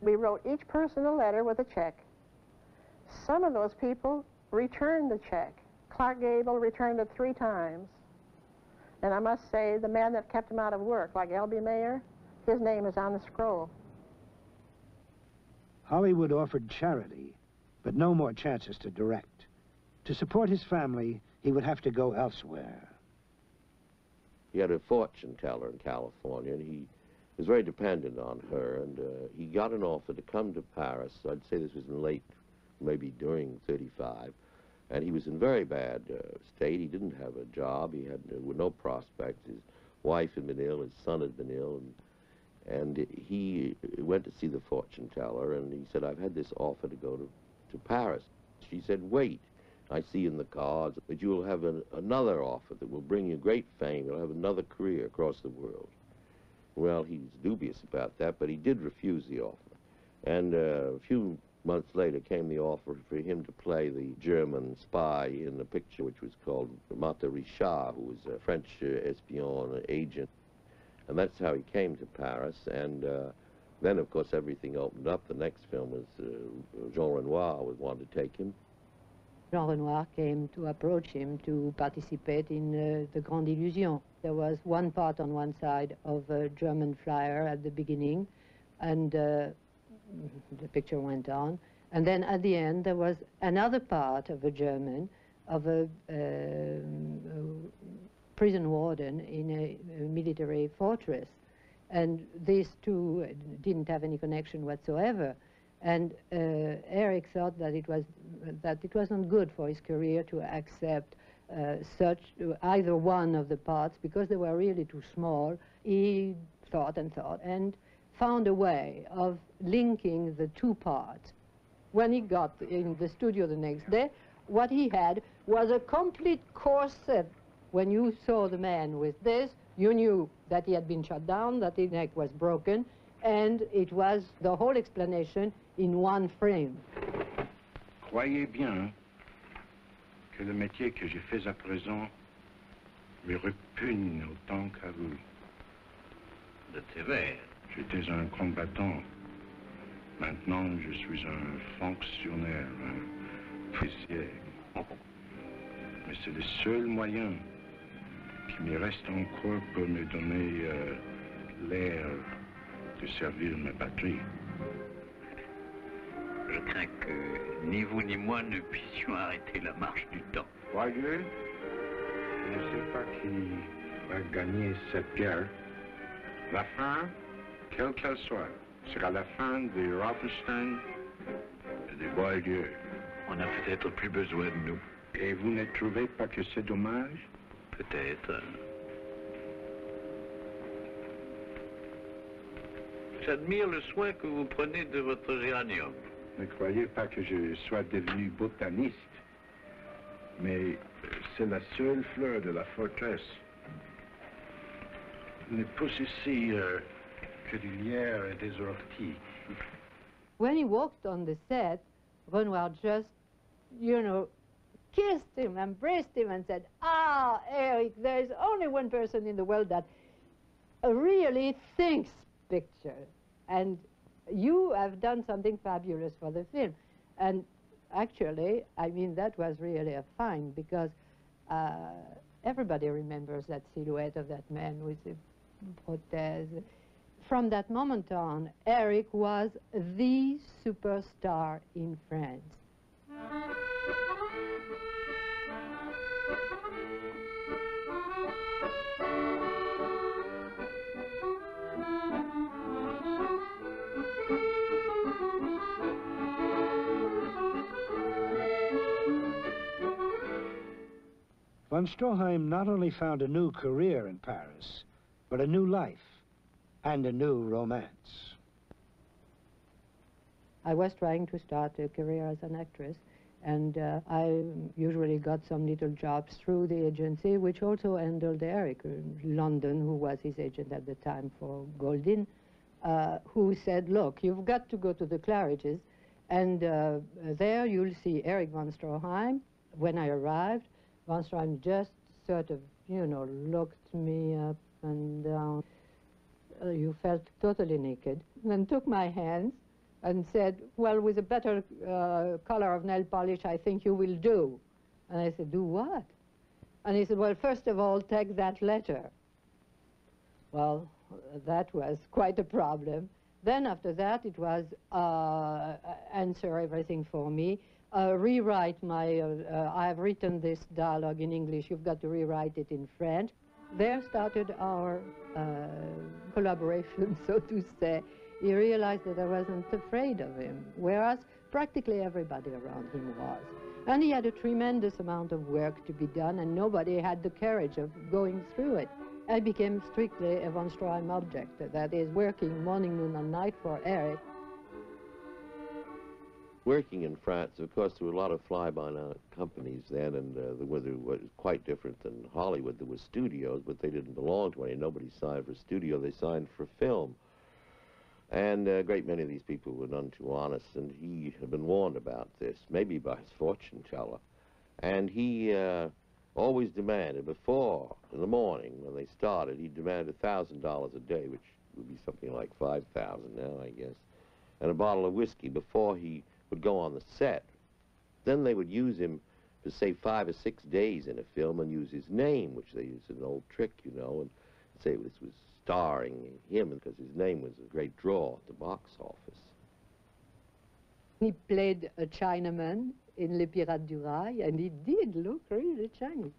We wrote each person a letter with a check. Some of those people returned the check. Clark Gable returned it 3 times. And I must say, the man that kept him out of work, like L.B. Mayer, his name is on the scroll. Hollywood offered charity, but no more chances to direct. To support his family, he would have to go elsewhere. He had a fortune teller in California, and he was very dependent on her, and he got an offer to come to Paris. I'd say this was in late, maybe during 35, and he was in very bad state. He didn't have a job. He had no prospects. His wife had been ill, his son had been ill, and he went to see the fortune teller, and he said, I've had this offer to go to Paris. She said, wait. I see in the cards that you will have another offer that will bring you great fame. You'll have another career across the world. Well, he was dubious about that, but he did refuse the offer. And a few months later came the offer for him to play the German spy in the picture, which was called Marthe Richard, who was a French espion agent. And that's how he came to Paris. And then, of course, everything opened up. The next film was Jean Renoir wanted to take him. Jean Renoir came to approach him to participate in the Grande Illusion. There was one part on one side of a German flyer at the beginning, and the picture went on. And then at the end, there was another part of a German, of a prison warden in a military fortress. And these two didn't have any connection whatsoever. And Eric thought that it wasn't good for his career to accept such either one of the parts because they were really too small. He thought and found a way of linking the two parts. When he got in the studio the next day, what he had was a complete corset. When you saw the man with this, you knew that he had been shot down, that his neck was broken, and it was the whole explanation in one frame. Croyez bien que le métier que j'ai fait à présent me répugne autant qu'à vous. De terreur. J'étais un combattant. Maintenant, je suis un fonctionnaire, un officier. Mais c'est le seul moyen qui me reste encore pour me donner l'air de servir ma patrie. Je crains que ni vous ni moi ne puissions arrêter la marche du temps. Croyez, je ne sais pas qui va gagner cette guerre. La fin, quelle qu'elle soit, sera la fin des Rothenstein et des Boileau. On a peut-être plus besoin de nous. Et vous ne trouvez pas que c'est dommage? Peut-être. J'admire le soin que vous prenez de votre géranium. Ne croyez pas que je sois devenu botaniste, mais c'est la seule fleur de la forteresse. Ne pousse ici que du lierre et des orties. When he walked on the set, Renoir just, you know, kissed him, embraced him, and said, "Ah, Erich, there is only one person in the world that really thinks picture, and you have done something fabulous for the film." And actually, I mean, that was really a find, because everybody remembers that silhouette of that man with the prothèse. From that moment on, Erich was the superstar in France. Von Stroheim not only found a new career in Paris, but a new life and a new romance. I was trying to start a career as an actress, and I usually got some little jobs through the agency, which also handled Erich London, who was his agent at the time for Goldin, who said, "Look, you've got to go to the Claridge's, and there you'll see Erich von Stroheim." When I arrived, Von Stroheim just sort of, you know, looked me up and down. You felt totally naked. And then took my hands and said, "Well, with a better color of nail polish, I think you will do." And I said, "Do what?" And he said, "Well, first of all, take that letter." Well, that was quite a problem. Then after that, it was answer everything for me. Rewrite my, I have written this dialogue in English, you've got to rewrite it in French. There started our collaboration, so to say. He realized that I wasn't afraid of him, whereas practically everybody around him was. And he had a tremendous amount of work to be done, and nobody had the courage of going through it. I became strictly a von Stroheim object, that is, working morning, noon, and night for Erich. Working in France, of course, there were a lot of fly-by-night companies then, and the weather was quite different than Hollywood. There were studios, but they didn't belong to any. Nobody signed for studio. They signed for film. And a great many of these people were none too honest, and he had been warned about this, maybe by his fortune teller. And he always demanded, before, in the morning, when they started, he demanded $1,000 a day, which would be something like $5,000 now, I guess, and a bottle of whiskey before he would go on the set. Then they would use him for, say, 5 or 6 days in a film and use his name, which they used as an old trick, you know, and say this was starring him because his name was a great draw at the box office. He played a Chinaman in Les Pirates du Rail, and he did look really Chinese.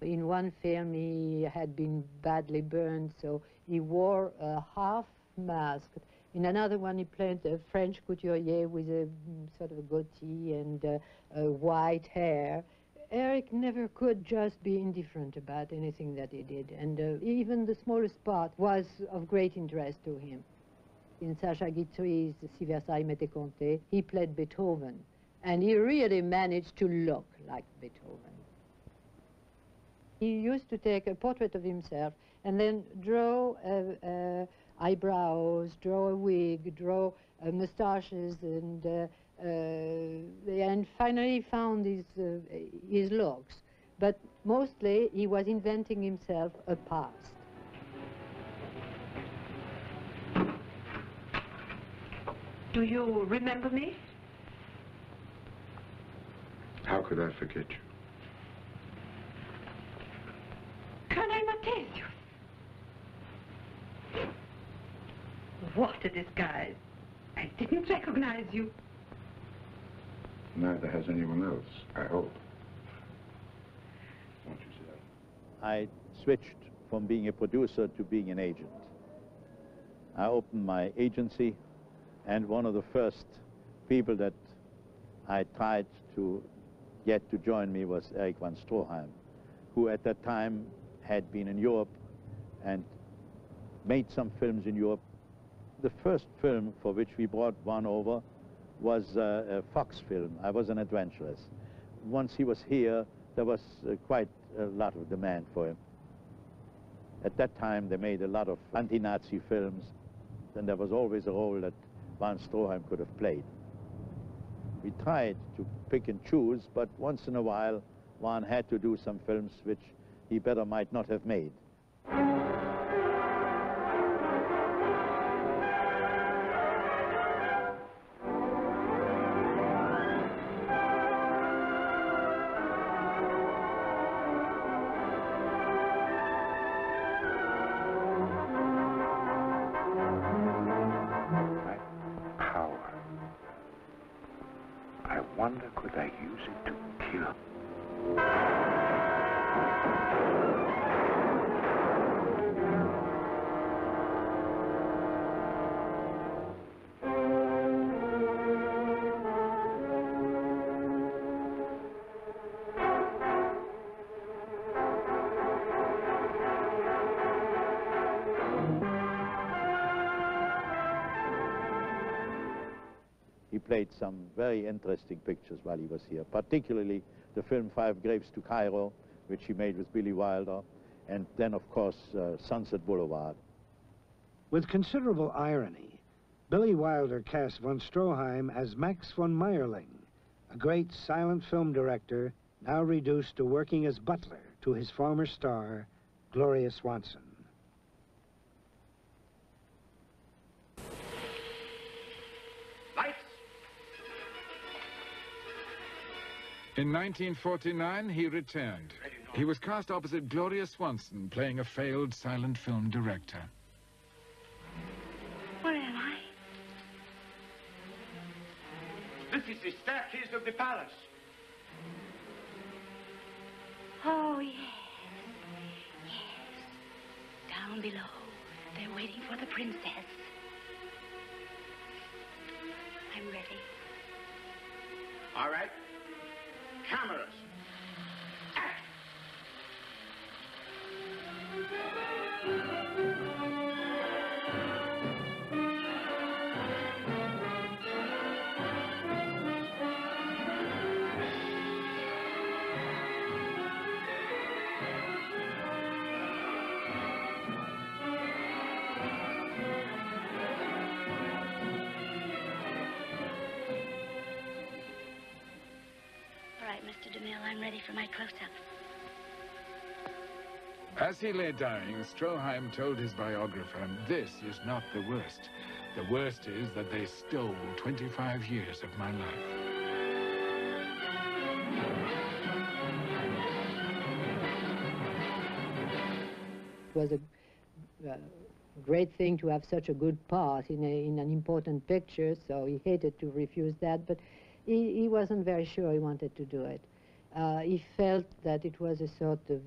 In one film, he had been badly burned, so he wore a half mask. In another one, he played a French couturier with a sort of a goatee and white hair. Erich never could just be indifferent about anything that he did, and even the smallest part was of great interest to him. In Sacha Guitry's Si Versailles m'était conté, he played Beethoven, and he really managed to look like Beethoven. He used to take a portrait of himself and then draw eyebrows, draw a wig, draw moustaches, and finally found his looks. But mostly he was inventing himself a past. Do you remember me? How could I forget you? Colonel Matthias. What a disguise. I didn't recognize you. Neither has anyone else, I hope. Won't you sit down? I switched from being a producer to being an agent. I opened my agency, and one of the first people that I tried to get to join me was Erich von Stroheim, who at that time had been in Europe and made some films in Europe. The first film for which we brought one over was a Fox film, I Was an Adventuress. Once he was here, there was quite a lot of demand for him. At that time, they made a lot of anti-Nazi films, and there was always a role that von Stroheim could have played. We tried to pick and choose, but once in a while one had to do some films which he better might not have made. Played some very interesting pictures while he was here, particularly the film 5 Grapes to Cairo, which he made with Billy Wilder, and then, of course, Sunset Boulevard. With considerable irony, Billy Wilder cast von Stroheim as Max von Meierling, a great silent film director now reduced to working as butler to his former star, Gloria Swanson. In 1949, he returned. He was cast opposite Gloria Swanson, playing a failed silent film director. Where am I? This is the staircase of the palace. Oh, yes. Yes. Down below, they're waiting for the princess. I'm ready. All right. Cameras. Act. I'm ready for my close-up. As he lay dying, Stroheim told his biographer, "This is not the worst. The worst is that they stole 25 years of my life." It was a great thing to have such a good part in an important picture, so he hated to refuse that, but he wasn't very sure he wanted to do it. He felt that it was a sort of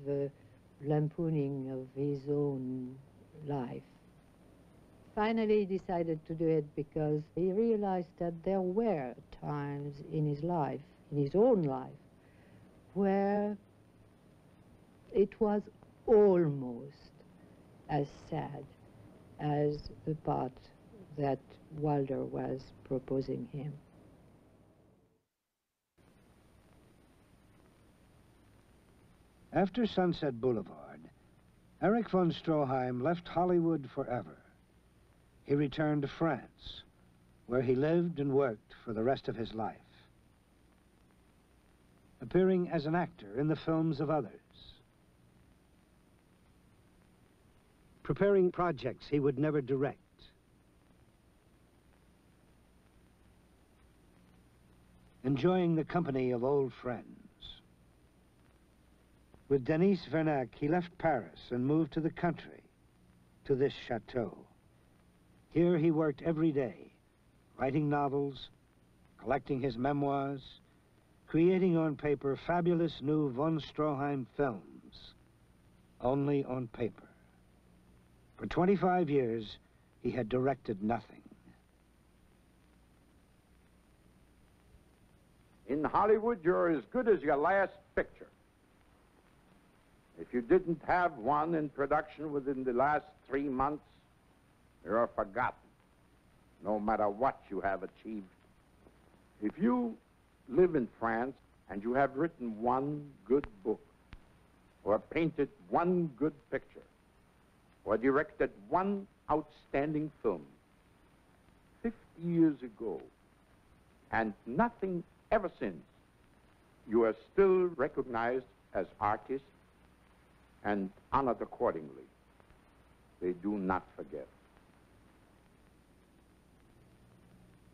lampooning of his own life. Finally, he decided to do it because he realized that there were times in his life, in his own life, where it was almost as sad as the part that Wilder was proposing him. After Sunset Boulevard, Erich von Stroheim left Hollywood forever. He returned to France, where he lived and worked for the rest of his life, appearing as an actor in the films of others, preparing projects he would never direct. Enjoying the company of old friends. With Denise Vernac, he left Paris and moved to the country, to this chateau. Here he worked every day, writing novels, collecting his memoirs, creating on paper fabulous new von Stroheim films, only on paper. For 25 years, he had directed nothing. In Hollywood, you're as good as your last picture. If you didn't have one in production within the last 3 months, you're forgotten, no matter what you have achieved. If you live in France and you have written one good book, or painted one good picture, or directed one outstanding film, 50 years ago, and nothing ever since, you are still recognized as artists and honored accordingly. They do not forget.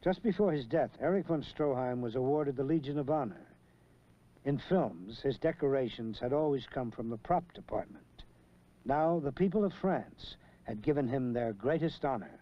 Just before his death, Erich von Stroheim was awarded the Legion of Honor. In films, his decorations had always come from the prop department. Now, the people of France had given him their greatest honor.